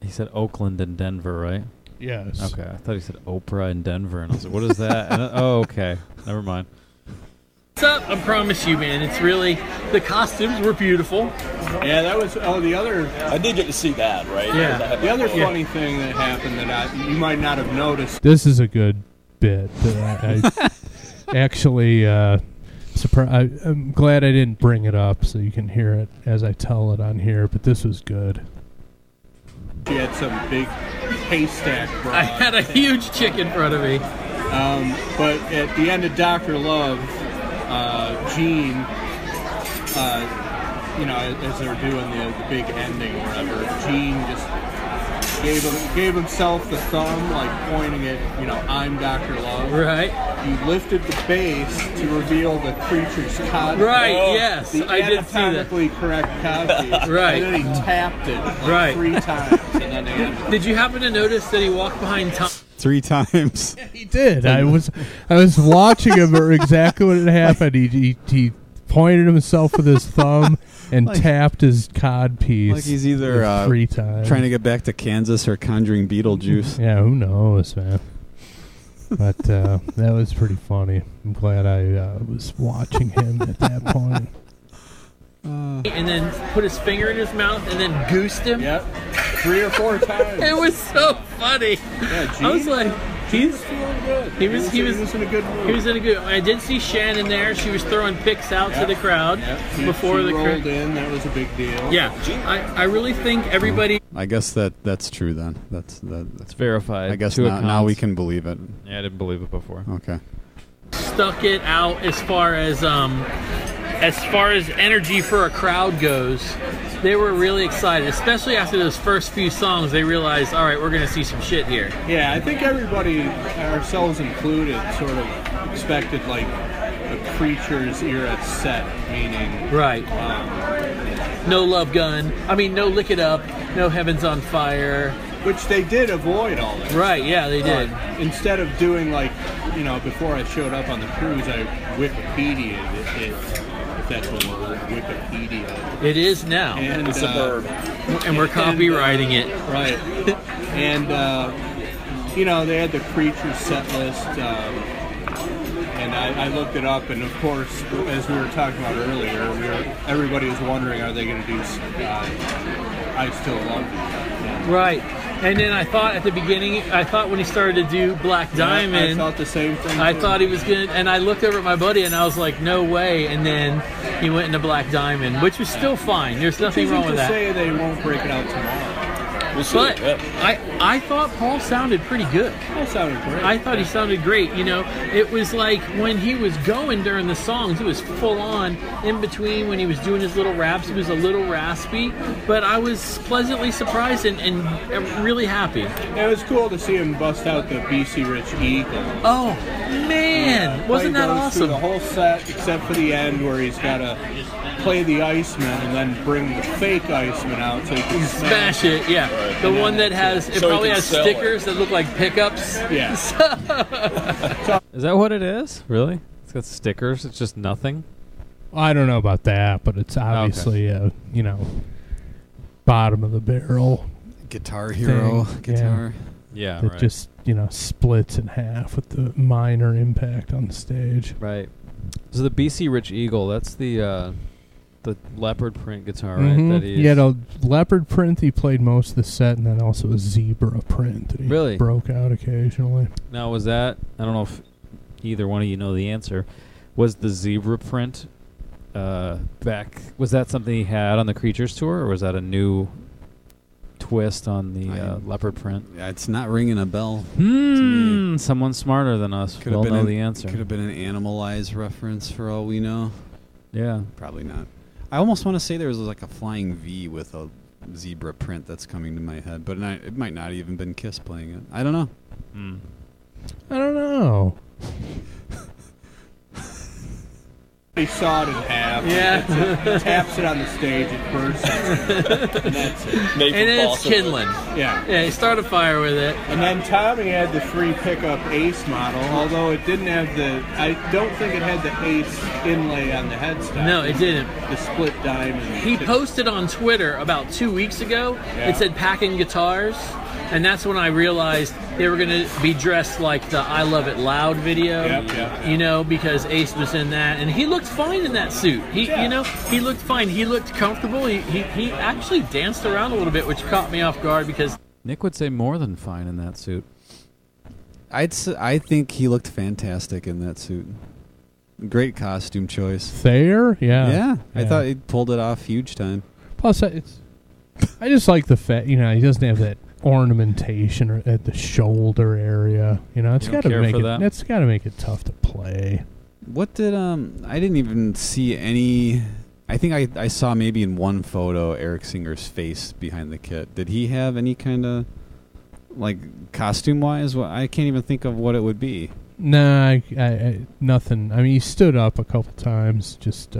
He said Oakland and Denver, right? Yes. Okay, I thought he said Oprah and Denver, and I was like, what is that? Oh, okay. Never mind. What's up? I promise you, man. It's really, the costumes were beautiful. Yeah, that was, the other... I did get to see that, right? Yeah. The other funny thing that happened that you might not have noticed... This is a good bit that I actually, I'm glad I didn't bring it up so you can hear it as I tell it on here, but this was good. You had some big haystack. I had a huge chick in front of me. But at the end of Dr. Love, Gene, as they're doing the big ending or whatever, Gene just gave himself the thumb, like pointing at, I'm Dr. Love. Right. He lifted the bass to reveal the creature's copy. Right, yes. I did see that. The anatomically correct copy. Right. And then he tapped it three times. And then did you happen to notice that he walked behind Tom? Three times. Yeah, he did. I was watching him for exactly what had happened. He pointed himself with his thumb and tapped his cod piece. Like he's either three times trying to get back to Kansas or conjuring Beetlejuice. Yeah, who knows, man. But that was pretty funny. I'm glad I was watching him at that point. And then put his finger in his mouth and then goosed him. Yep. 3 or 4 times. It was so funny. Yeah, I was like, he's feeling good. He was in a good mood. He was in a good mood. I did see Shannon there. She was throwing picks out to the crowd before she rolled in. That was a big deal. Yeah. I really think everybody. I guess that's true then. That's verified. I guess now we can believe it. Yeah, I didn't believe it before. Okay. Stuck it out as far as energy for a crowd goes. They were really excited, especially after those first few songs. They realized, all right, we're going to see some shit here. Yeah, I think everybody, ourselves included, sort of expected like a Creatures era set, meaning right. No Love Gun. I mean, no Lick It Up. No Heaven's on Fire. Which they did avoid all that. Right, stuff. Yeah, they did. Instead of doing like, before I showed up on the cruise, I Wikipedia'd it. That's what we're Wikipedia. It is now. And it's a verb. And we're copywriting it. Right. And, they had the Creature set list. And I looked it up. And, of course, as we were talking about earlier, everybody was wondering, are they going to do I Still Love You? Yeah. Right. And then I thought at the beginning, when he started to do Black Diamond, I thought the same thing. I thought he was going to, and I looked over at my buddy and I was like, no way. And then he went into Black Diamond, which was still fine. There's nothing wrong with that. They say they won't break it out tomorrow. We'll see. But I thought Paul sounded pretty good. Paul sounded great. I thought he sounded great. It was like when he was going during the songs, it was full on. In between, when he was doing his little raps, it was a little raspy, but I was pleasantly surprised and really happy. It was cool to see him bust out the BC Rich Eagle. Oh, man! Wasn't that awesome? The whole set, except for the end where he's got to play the Iceman and then bring the fake Iceman out so he can smash it. Yeah, right. The one that has, it probably has stickers that look like pickups. Yeah. Is that what it is? Really? It's got stickers, it's just nothing? I don't know about that, but it's obviously bottom of the barrel Guitar Hero thing. Guitar. Yeah, it just, splits in half with the minor impact on the stage. Right. So the BC Rich Eagle, that's the leopard print guitar, right? That he had a leopard print he played most of the set, and then also a zebra print that he broke out occasionally. Now, was that, I don't know if either one of you know the answer, was the zebra print back, was that something he had on the Creatures tour, or was that a new twist on the leopard print? It's not ringing a bell. Someone smarter than us will know the answer. Could have been an Animalize reference for all we know. Yeah, probably not. I almost want to say there was like a flying V with a zebra print that's coming to my head, but it might not even been Kiss playing it. I don't know. I don't know. He saw it in half. Yeah. It taps it on the stage. It bursts. And that's it. And then it's kindling. Yeah. Yeah, he started a fire with it. And then Tommy had the free pickup Ace model, although it didn't have the... I don't think it had the Ace inlay on the headstock. No, it didn't. The split diamond. He posted on Twitter about 2 weeks ago. Yeah. It said packing guitars. And that's when I realized they were going to be dressed like the I Love It Loud video, yep. Because Ace was in that. And he looked fine in that suit. He looked fine. He looked comfortable. He actually danced around a little bit, which caught me off guard because... Nick would say more than fine in that suit. I think he looked fantastic in that suit. Great costume choice. Thayer? Yeah. Yeah. I thought he pulled it off huge time. Plus, I just like the fact, he doesn't have that ornamentation at the shoulder area. It's got to make it tough to play. What did, I didn't even see any, I think I saw maybe in one photo Eric Singer's face behind the kit. Did he have any kind of, costume-wise? Well, I can't even think of what it would be. Nah, nothing. I mean, he stood up a couple times, just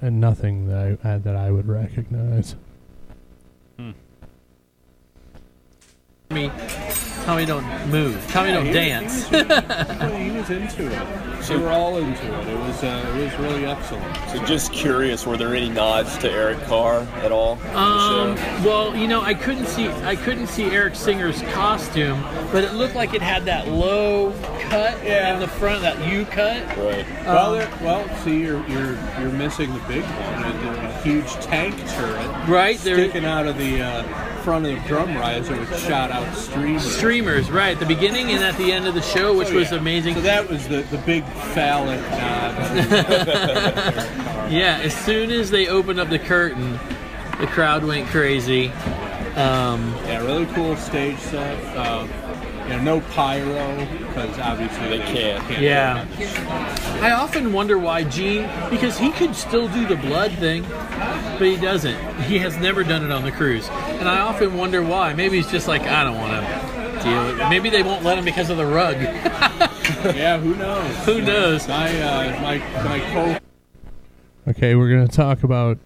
nothing that I would recognize. Tommy don't move. Tommy don't dance. He was into it. So we're all into it. It was really excellent. So just curious, were there any nods to Eric Carr at all? Well, I couldn't see Eric Singer's costume, but it looked like it had that low cut in the front, that U cut. Right. See, you're missing the big one, a huge tank turret, right? Sticking out of the front of the drum riser, which shot out streamers, right, at the beginning and at the end of the show, which was amazing. So that was the big phallic nod. Yeah, as soon as they opened up the curtain, the crowd went crazy. Really cool stage set. No pyro, because obviously they can't. Yeah. I often wonder why Gene, because he could still do the blood thing, but he doesn't. He has never done it on the cruise. And I often wonder why. Maybe he's just like, I don't want to deal with it. Maybe they won't let him because of the rug. Yeah, who knows? Who knows? My cold. Okay, we're going to talk about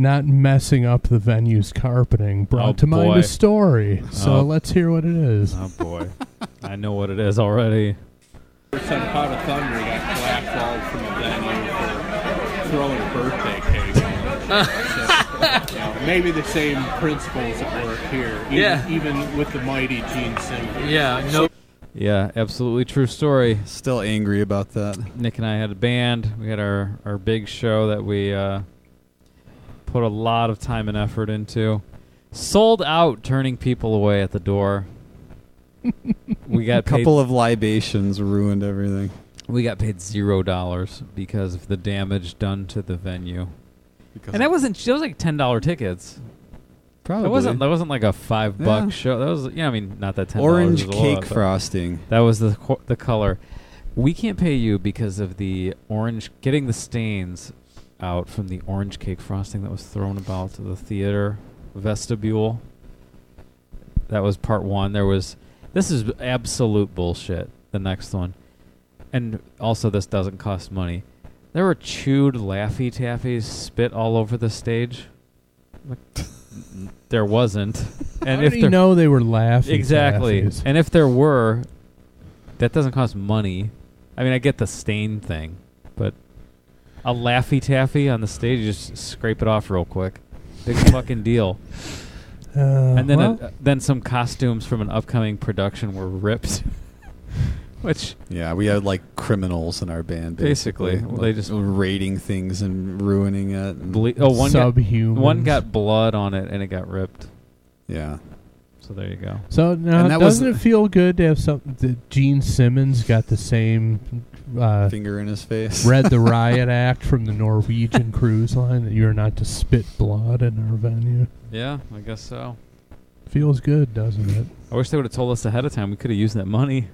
not messing up the venue's carpeting. Brought to mind a story. So let's hear what it is. Oh, boy. I know what it is already. Pot of Thunder got blackballed from the venue for throwing a birthday cake. Maybe the same principles at work here. Even with the mighty Gene Simmons. Yeah, no. Yeah, absolutely true story. Still angry about that. Nick and I had a band. We had our big show that we... put a lot of time and effort into. Sold out, turning people away at the door. We got a couple of libations, ruined everything. We got paid $0 because of the damage done to the venue. And that wasn't. That was like $10 tickets. Probably. That wasn't like a $5 show. That was. Yeah, I mean, not that $10. Orange was a cake lot, frosting. That was the color. We can't pay you because of the orange. Getting the stains out from the orange cake frosting that was thrown about to the theater vestibule. That was part one. This is absolute bullshit, the next one. And also, this doesn't cost money. There were chewed Laffy Taffies spit all over the stage. There wasn't. And how do you know they were Laffy Exactly. Taffies? And if there were, that doesn't cost money. I mean, I get the stain thing, but... a Laffy Taffy on the stage, you just scrape it off real quick. Big fucking deal. And then then some costumes from an upcoming production were ripped. Which... yeah, we had like criminals in our band. Basically. Well, they just... raiding things and ruining it. And one got blood on it and it got ripped. Yeah. So there you go. So now, doesn't it feel good to have something that Gene Simmons got the same... finger in his face. Read the riot act from the Norwegian cruise line that you're not to spit blood in our venue. Yeah, I guess so. Feels good, doesn't it? I wish they would have told us ahead of time. We could have used that money.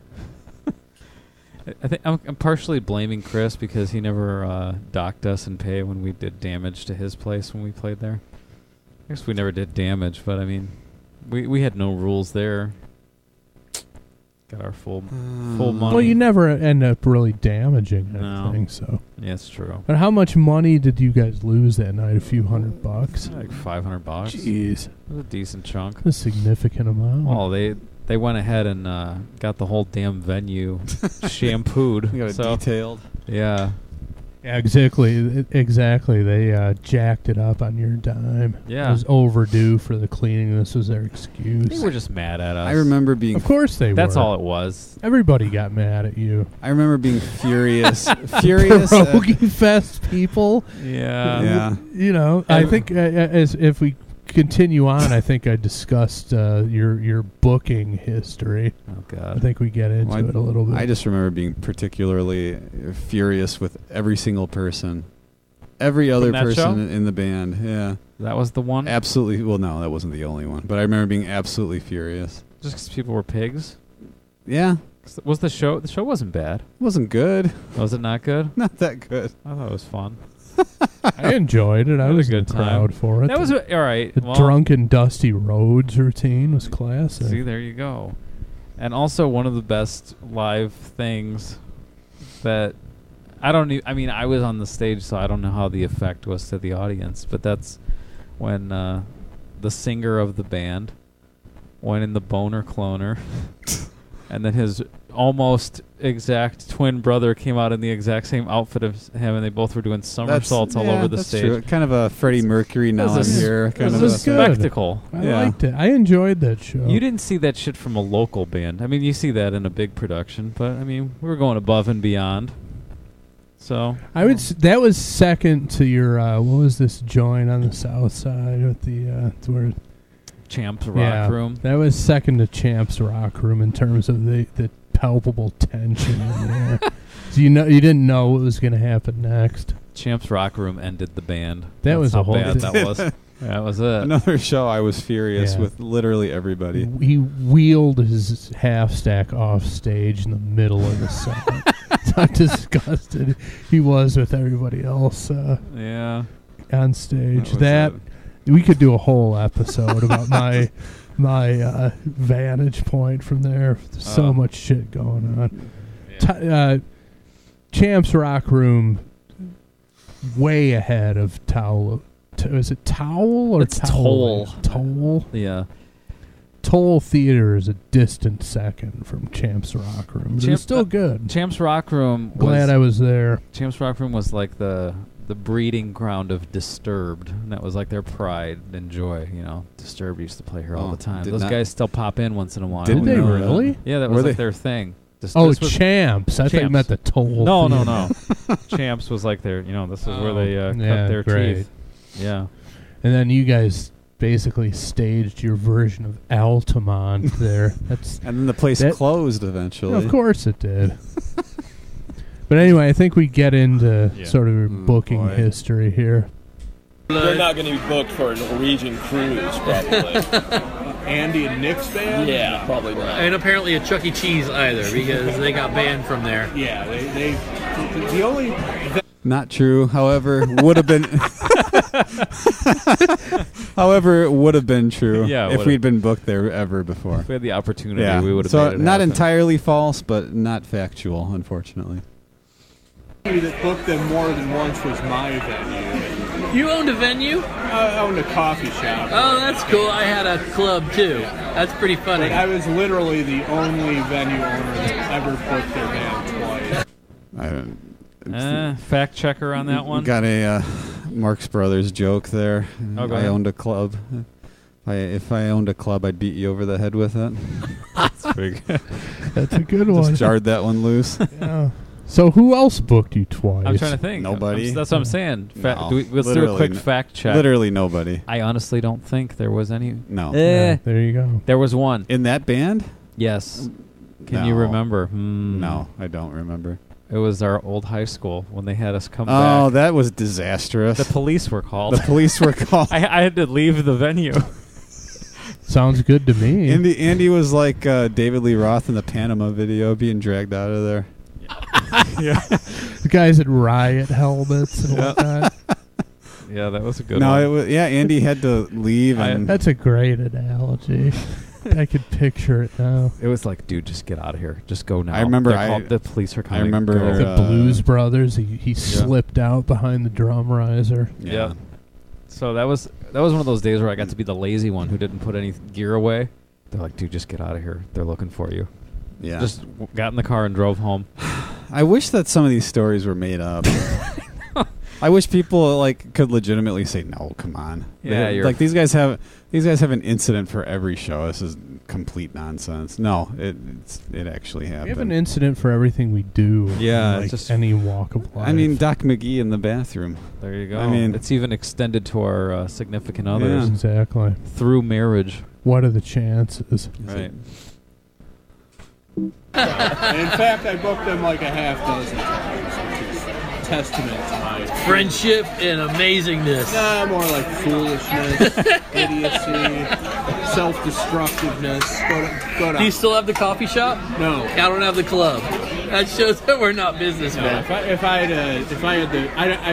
I think I'm partially blaming Chris because he never docked us and paid when we did damage to his place when we played there. I guess we never did damage, but I mean, we had no rules there. Got our full money. Well, you never end up really damaging anything, so. Yeah, it's true. But how much money did you guys lose that night? A few $100s? Like $500. Jeez. That was a decent chunk. A significant amount. Well, they went ahead and got the whole damn venue shampooed. We got it detailed. Yeah. Exactly. They jacked it up on your dime. Yeah. It was overdue for the cleaning. This was their excuse. They were just mad at us. I remember being... Of course they were. That's all it was. Everybody got mad at you. I remember being furious. Furious. Pierogi Fest people. Yeah. I think as if we continue on, I think I discussed your booking history. Oh God! I think we get into it a little bit. I just remember being particularly furious with every single person, every other person in the band. Yeah, that was the one. Absolutely. Well, no, that wasn't the only one, but I remember being absolutely furious. Just because people were pigs. Yeah. Was the show? The show wasn't bad. It wasn't good. Was it not good? Not that good. I thought it was fun. I enjoyed it. I was in the crowd for it. That was all right. The drunken Dusty Rhodes routine was classic. See, there you go. And also one of the best live things that I don't even... I mean, I was on the stage, so I don't know how the effect was to the audience, but that's when the singer of the band went in the boner cloner and then his almost exact twin brother came out in the exact same outfit as him, and they both were doing somersaults all over the stage. True. Kind of a Freddie Mercury now I'm here kind of a spectacle. I liked it. I enjoyed that show. You didn't see that shit from a local band. I mean, you see that in a big production, but I mean, we were going above and beyond. So I would. That was second to your what was this joint on the south side with the where. Champs Rock Room. That was second to Champs Rock Room in terms of the palpable tension in there. So you didn't know what was going to happen next. Champs Rock Room ended the band. That's was how a whole bad that was. That was it. Another show I was furious with literally everybody. He wheeled his half stack off stage in the middle of the set. How disgusted he was with everybody else. On stage. That we could do a whole episode about my vantage point from there. There's so much shit going on. Yeah. Champs Rock Room way ahead of Towel. Is it Towel or it's Toll? Toll? Yeah. Toll Theater is a distant second from Champs Rock Room. It's still good. Champs Rock Room. Glad I was there. Champs Rock Room was like the breeding ground of Disturbed, and that was like their pride and joy, you know. Disturbed used to play here all the time. Those guys still pop in once in a while. Did they really? Yeah, that was like their thing. Champs. I thought you meant the Toll. No. Champs was like their, you know, this is where they cut their teeth. Yeah. And then you guys basically staged your version of Altamont there. And then the place closed eventually. Of course it did. But anyway, I think we get into sort of booking history here. They're not going to be booked for a Norwegian cruise, probably. Andy and Nick's band? Yeah, probably not. And apparently a Chuck E. Cheese either, because they got banned from there. Yeah, they the only... Not true. However, would have been... However, it would have been true if we'd been booked there ever before. If we had the opportunity, we would have made it not happen. Entirely false, but not factual, unfortunately. That booked them more than once was my venue. You owned a venue? I owned a coffee shop. Oh, that's cool. I had a club, too. That's pretty funny. But I was literally the only venue owner that ever booked their band twice. I don't... fact checker on that one. Got a Marx Brothers joke there. Oh, I owned a club. If I owned a club, I'd beat you over the head with it. That's pretty good. That's a good one. Just jarred that one loose. Yeah. So who else booked you twice? I'm trying to think. Nobody. That's what I'm saying. No, let's do a quick fact check. Literally nobody. I honestly don't think there was any. No. Yeah, there you go. There was one. In that band? Yes. Can you remember? No, I don't remember. It was our old high school when they had us come back. Oh, that was disastrous. The police were called. I had to leave the venue. Sounds good to me. Andy was like David Lee Roth in the Panama video being dragged out of there. Yeah. The guys had riot helmets and whatnot. Yeah, that was a good one. Andy had to leave. That's a great analogy. I could picture it now. It was like, dude, just get out of here. Just go now. I remember the police were coming. I remember the Blues Brothers. He slipped out behind the drum riser. Yeah. So that was one of those days where I got to be the lazy one who didn't put any gear away. They're like, dude, just get out of here. They're looking for you. Yeah. Just got in the car and drove home. I wish that some of these stories were made up. I wish people like could legitimately say, no, come on. Yeah, you're like, these guys have an incident for every show. This is complete nonsense. No, it actually happened. We have an incident for everything we do. Yeah, like just any walk of life. I mean, Doc McGhee in the bathroom. There you go. I mean, it's even extended to our significant others. Yeah. Exactly. Through marriage. What are the chances? Right. In fact, I booked them like a half dozen times, which is testament to my friendship and amazingness. Nah, more like foolishness, idiocy, self-destructiveness. Do you still have the coffee shop? No, I don't have the club. That shows that we're not businessmen. No, I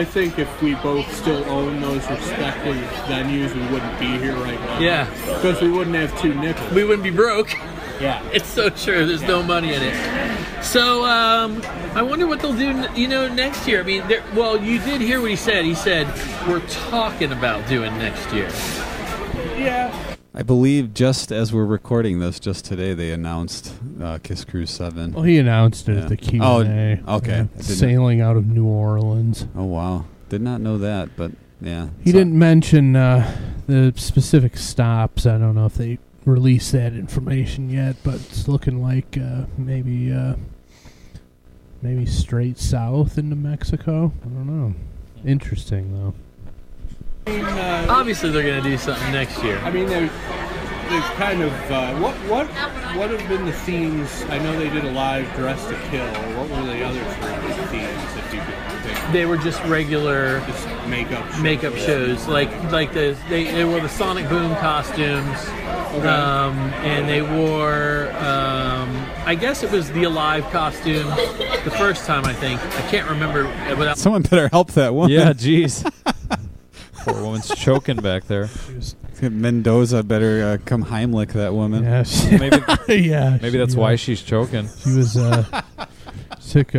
think if we both still own those respective venues, we wouldn't be here right now. Yeah, because we wouldn't have two nickels. We wouldn't be broke. Yeah, it's so true. There's no money in it. So I wonder what they'll do, next year. I mean, you did hear what he said. He said we're talking about doing next year. Yeah. I believe just as we're recording this, just today, they announced KISS Cruise 7. Well, he announced it at the Q&A. Oh, okay. Yeah, sailing out of New Orleans. Oh, wow. Did not know that, but yeah. He didn't mention the specific stops. I don't know if they release that information yet, but it's looking like maybe straight south into Mexico. I don't know. Interesting though. Obviously, they're gonna do something next year. I mean, they've kind of what have been the themes? I know they did a live Dress to Kill. What were the other three themes that you could think? They were just regular makeup shows, like they wore the Sonic Boom costumes. Okay. And they wore, I guess it was the Alive costume the first time, I think. I can't remember. Someone better help that woman. Yeah, jeez. Poor woman's choking back there. Mendoza better come Heimlich that woman. Yeah, maybe that's why she's choking. She was sick.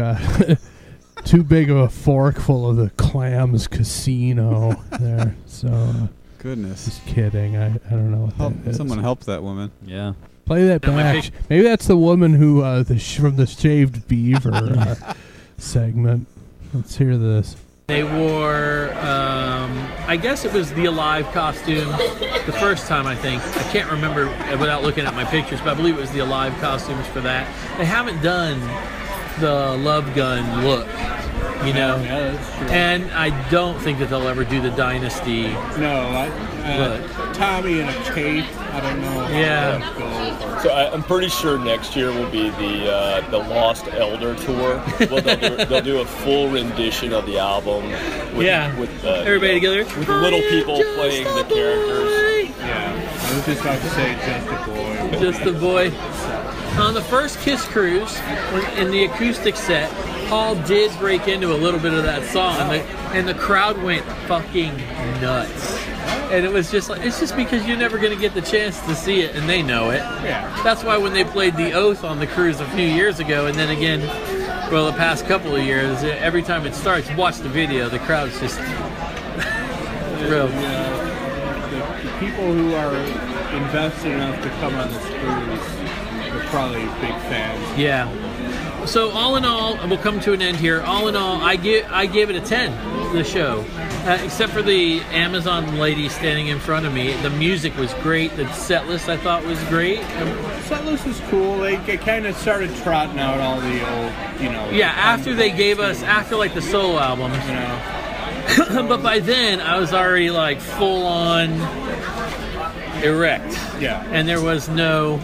Too big of a fork full of the clams casino there, so... Goodness. Just kidding. I don't know what that is. Someone help that woman. Yeah. Play that back. Maybe that's the woman who from the Shaved Beaver segment. Let's hear this. They wore, I guess it was the Alive costume the first time, I think. I can't remember without looking at my pictures, but I believe it was the Alive costumes for that. They haven't done the Love Gun look. Yeah, that's true. And I don't think that they'll ever do the Dynasty. No, Tommy in a cape. I don't know. Yeah. So I'm pretty sure next year will be the Lost Elder tour. Well, they'll do a full rendition of the album. With everybody together. With little people playing the characters. Boy? Yeah. I was just about to say just a boy. On the first KISS Cruise, in the acoustic set, Paul did break into a little bit of that song, and the crowd went fucking nuts. And it was just like, it's just because you're never going to get the chance to see it, and they know it. Yeah. That's why when they played The Oath on the cruise a few years ago, and then again, well, the past couple of years, every time it starts, watch the video, the crowd's just real. The people who are invested enough to come on this cruise are probably big fans. Yeah. So all in all, and we'll come to an end here. All in all, I gave it a 10. The show, except for the Amazon lady standing in front of me. The music was great. The set list I thought was great. Set list was cool. They kind of started trotting out all the old, Yeah, after they gave us after like the soul albums, But by then I was already like full on erect. Yeah, and there was no.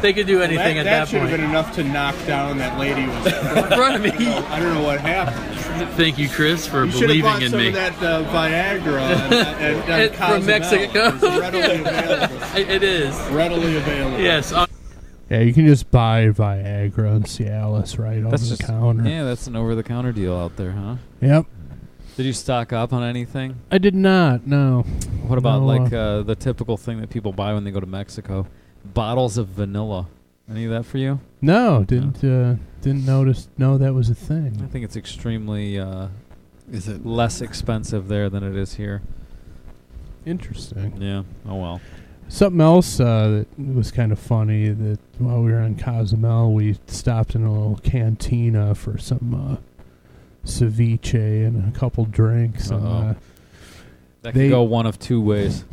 They could do anything at that point. That should have been enough to knock down that lady who was in front of me. I don't know what happened. Thank you, Chris, for believing in me. You should have bought some of that Viagra and from Mexico. It's readily available. It is. Readily available. Yes. Yeah, you can just buy Viagra and Cialis right over the counter. Yeah, that's an over-the-counter deal out there, huh? Yep. Did you stock up on anything? I did not, no. What about the typical thing that people buy when they go to Mexico? Bottles of vanilla. Any of that for you? No, didn't notice. No, that was a thing. I think it's extremely is it less expensive there than it is here. Interesting. Yeah. Oh well. Something else that was kind of funny that while we were on Cozumel, we stopped in a little cantina for some ceviche and a couple drinks. And, that could go one of two ways.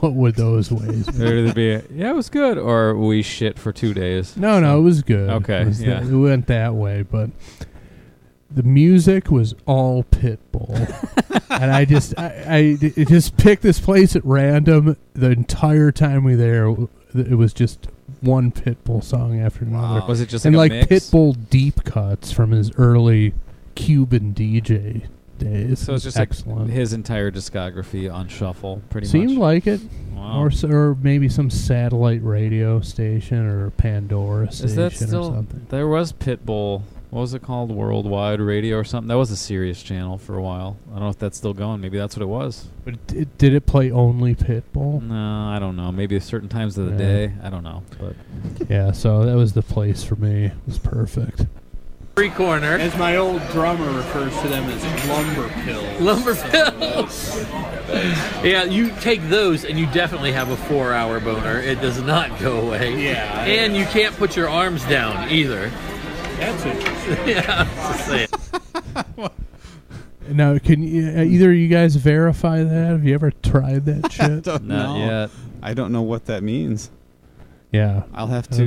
What would those ways be? It'd be it was good, or we shit for 2 days. No, it was good. Okay, it went that way, but the music was all Pitbull, and I just picked this place at random. The entire time we there, it was just one Pitbull song after another. Wow. Was it just like Pitbull deep cuts from his early Cuban DJ days? So it's just excellent. Like his entire discography on shuffle, pretty much. Seemed like it. Wow. Or maybe some satellite radio station or Pandora station. Is that still, or something. There was Pitbull. What was it called? Worldwide Radio or something? That was a serious channel for a while. I don't know if that's still going. Maybe that's what it was. But did it play only Pitbull? No, I don't know. Maybe certain times of the day. I don't know. But yeah, so that was the place for me. It was perfect. Free corner. As my old drummer refers to them as lumber pills. Lumber pills. Yeah, you take those and you definitely have a 4-hour boner. It does not go away. Yeah. And you can't put your arms down either. That's interesting. Yeah, I was just saying. Now, can either of you guys verify that? Have you ever tried that shit? Not yet. I don't know what that means. Yeah. I'll have to...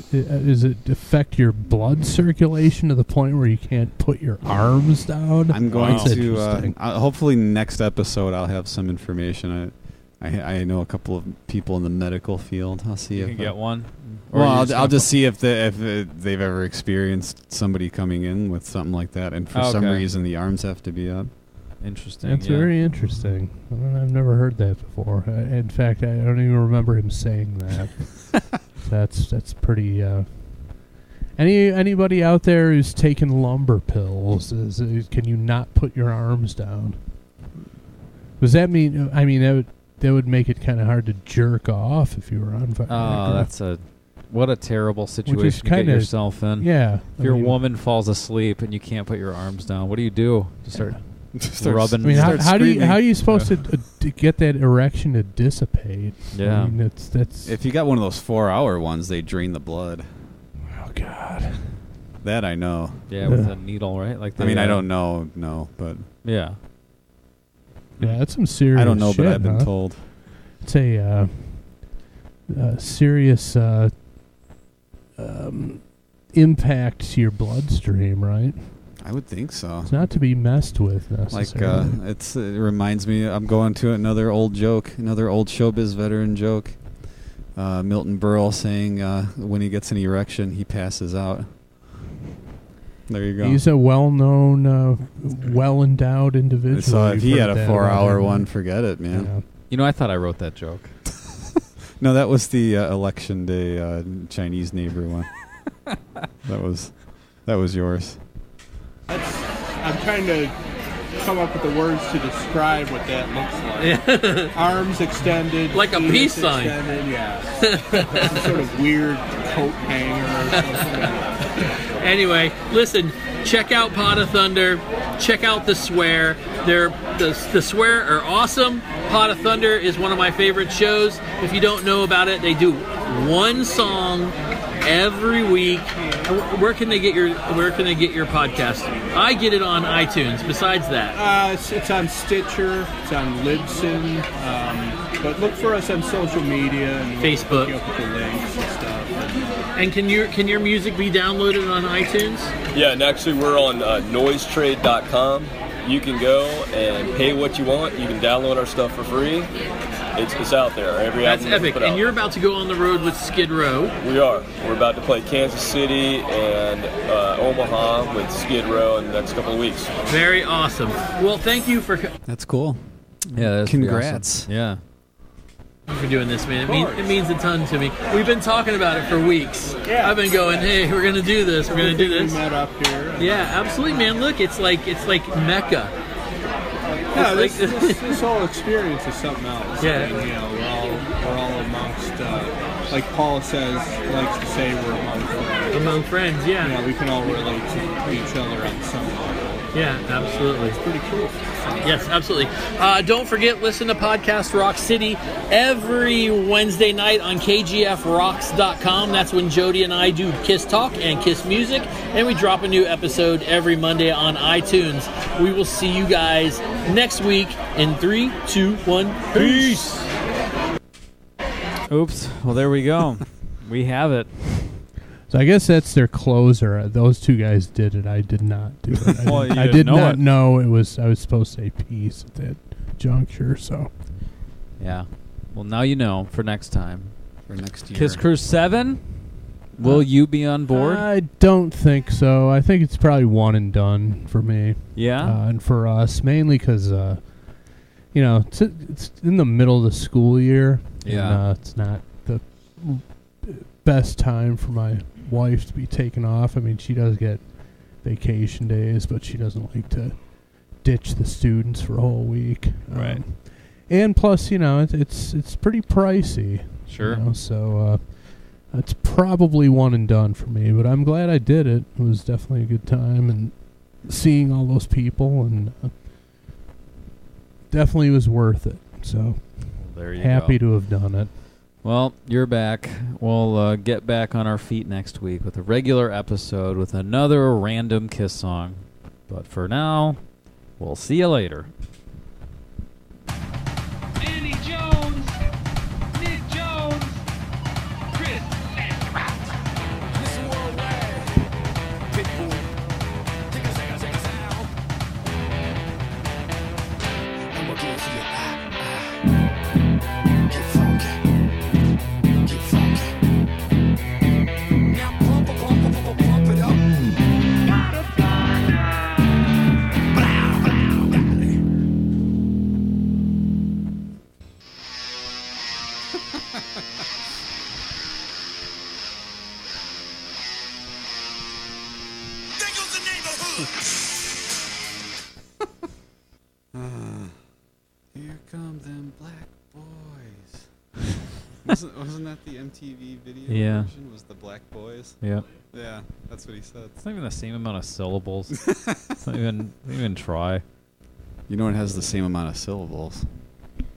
does it affect your blood circulation to the point where you can't put your arms down? I'm going to... hopefully next episode I'll have some information. I know a couple of people in the medical field. I'll see if you can get one. Well, I'll just see if they've ever experienced somebody coming in with something like that, and for some reason the arms have to be up. Interesting. That's very interesting. I don't know, I've never heard that before. In fact, I don't even remember him saying that. That's pretty. Anybody out there who's taken lumbar pills? Can you not put your arms down? Does that mean? I mean that would make it kind of hard to jerk off if you were on fire. Oh, that's what a terrible situation to get yourself in. Yeah. If your woman falls asleep and you can't put your arms down, what do you do? Just start rubbing. I mean, how are you supposed to get that erection to dissipate? Yeah. I mean, that's if you got one of those 4-hour ones, they drain the blood. Oh, God. That I know. Yeah, with a needle, right? I don't know, but... Yeah. Yeah, that's some serious shit. I don't know, but I've been told. It's a serious impact to your bloodstream, right? I would think so. It's not to be messed with, necessarily. It reminds me, I'm going to another old showbiz veteran joke. Milton Berle saying when he gets an erection, he passes out. There you go. He's a well-known, well-endowed individual. So if he had a 4-hour one, forget it, man. Yeah. You know, I thought I wrote that joke. No, that was the election day Chinese neighbor one. That was yours. I'm trying to come up with the words to describe what that looks like. Yeah. Arms extended, like a peace sign. Yeah. Some sort of weird coat hanger or something. Anyway, listen, check out Pot of Thunder, check out The Swear. The Swear are awesome. Pot of Thunder is one of my favorite shows. If you don't know about it, they do one song every week. Where can they get your podcast? I get it on iTunes. Besides that, it's on Stitcher, it's on Libsyn, but look for us on social media and Facebook. We'll hook you up with the links and stuff. And can your music be downloaded on iTunes? Yeah, and actually we're on noisetrade.com. You can go and pay what you want. You can download our stuff for free. It's out there. That's epic. And you're about to go on the road with Skid Row. We are. We're about to play Kansas City and Omaha with Skid Row in the next couple of weeks. Very awesome. Well, thank you for... That's cool. Yeah, congrats. Awesome. Yeah. For doing this, man. It means a ton to me. We've been talking about it for weeks. Yeah. I've been going, hey, we're going to do this. We're going to do this. We met up here. Yeah, absolutely, man. Look, it's like Mecca. Yeah, this whole experience is something else. Yeah. I mean, you know, we're all amongst, like Paul likes to say, we're among friends. Among friends, yeah. You know, we can all relate to each other on some level. Yeah, absolutely. It's pretty cool. Yes, absolutely. Don't forget, listen to Podcast Rock City every Wednesday night on KGFRocks.com. That's when Jody and I do KISS Talk and KISS Music, and we drop a new episode every Monday on iTunes. We will see you guys next week in 3, 2, 1, peace! Oops. Well, there we go. We have it. So I guess that's their closer. Those two guys did it. I did not do it. Well, I did not know it was. I was supposed to say peace at that juncture. So, yeah. Well, now you know for next time. For next year. KISS Cruise 7. Will you be on board? I don't think so. I think it's probably one and done for me. Yeah. And for us, mainly because, you know, it's in the middle of the school year. Yeah. And, it's not the best time for my wife to be taken off. I mean, she does get vacation days, but she doesn't like to ditch the students for a whole week. Right. And plus, you know, it's pretty pricey. Sure. You know, so it's probably one and done for me, but I'm glad I did it. It was definitely a good time, and seeing all those people, and definitely was worth it. So there you happy go. To have done it. Well, you're back. We'll get back on our feet next week with a regular episode with another random KISS song. But for now, we'll see you later. Annie Jones, Nick Jones, Chris Andrews. This worldwide, Pitbull, take us out. And we're going for your eye. Get funky. Here come them black boys. Wasn't that the MTV video version? Was the black boys? Yeah. Yeah, that's what he said. It's not even the same amount of syllables. It's not even try. You know what has the same amount of syllables?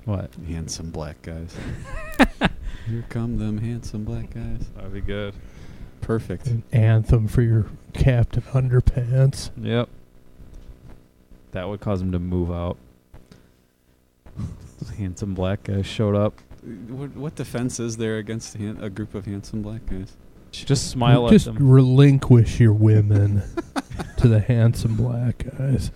What? Handsome black guys. Here come them handsome black guys. That'd be good. Perfect. An anthem for your Captain Underpants. Yep. That would cause him to move out. Handsome black guys showed up. What defense is there against a group of handsome black guys? Just smile at them. Just relinquish your women to the handsome black guys.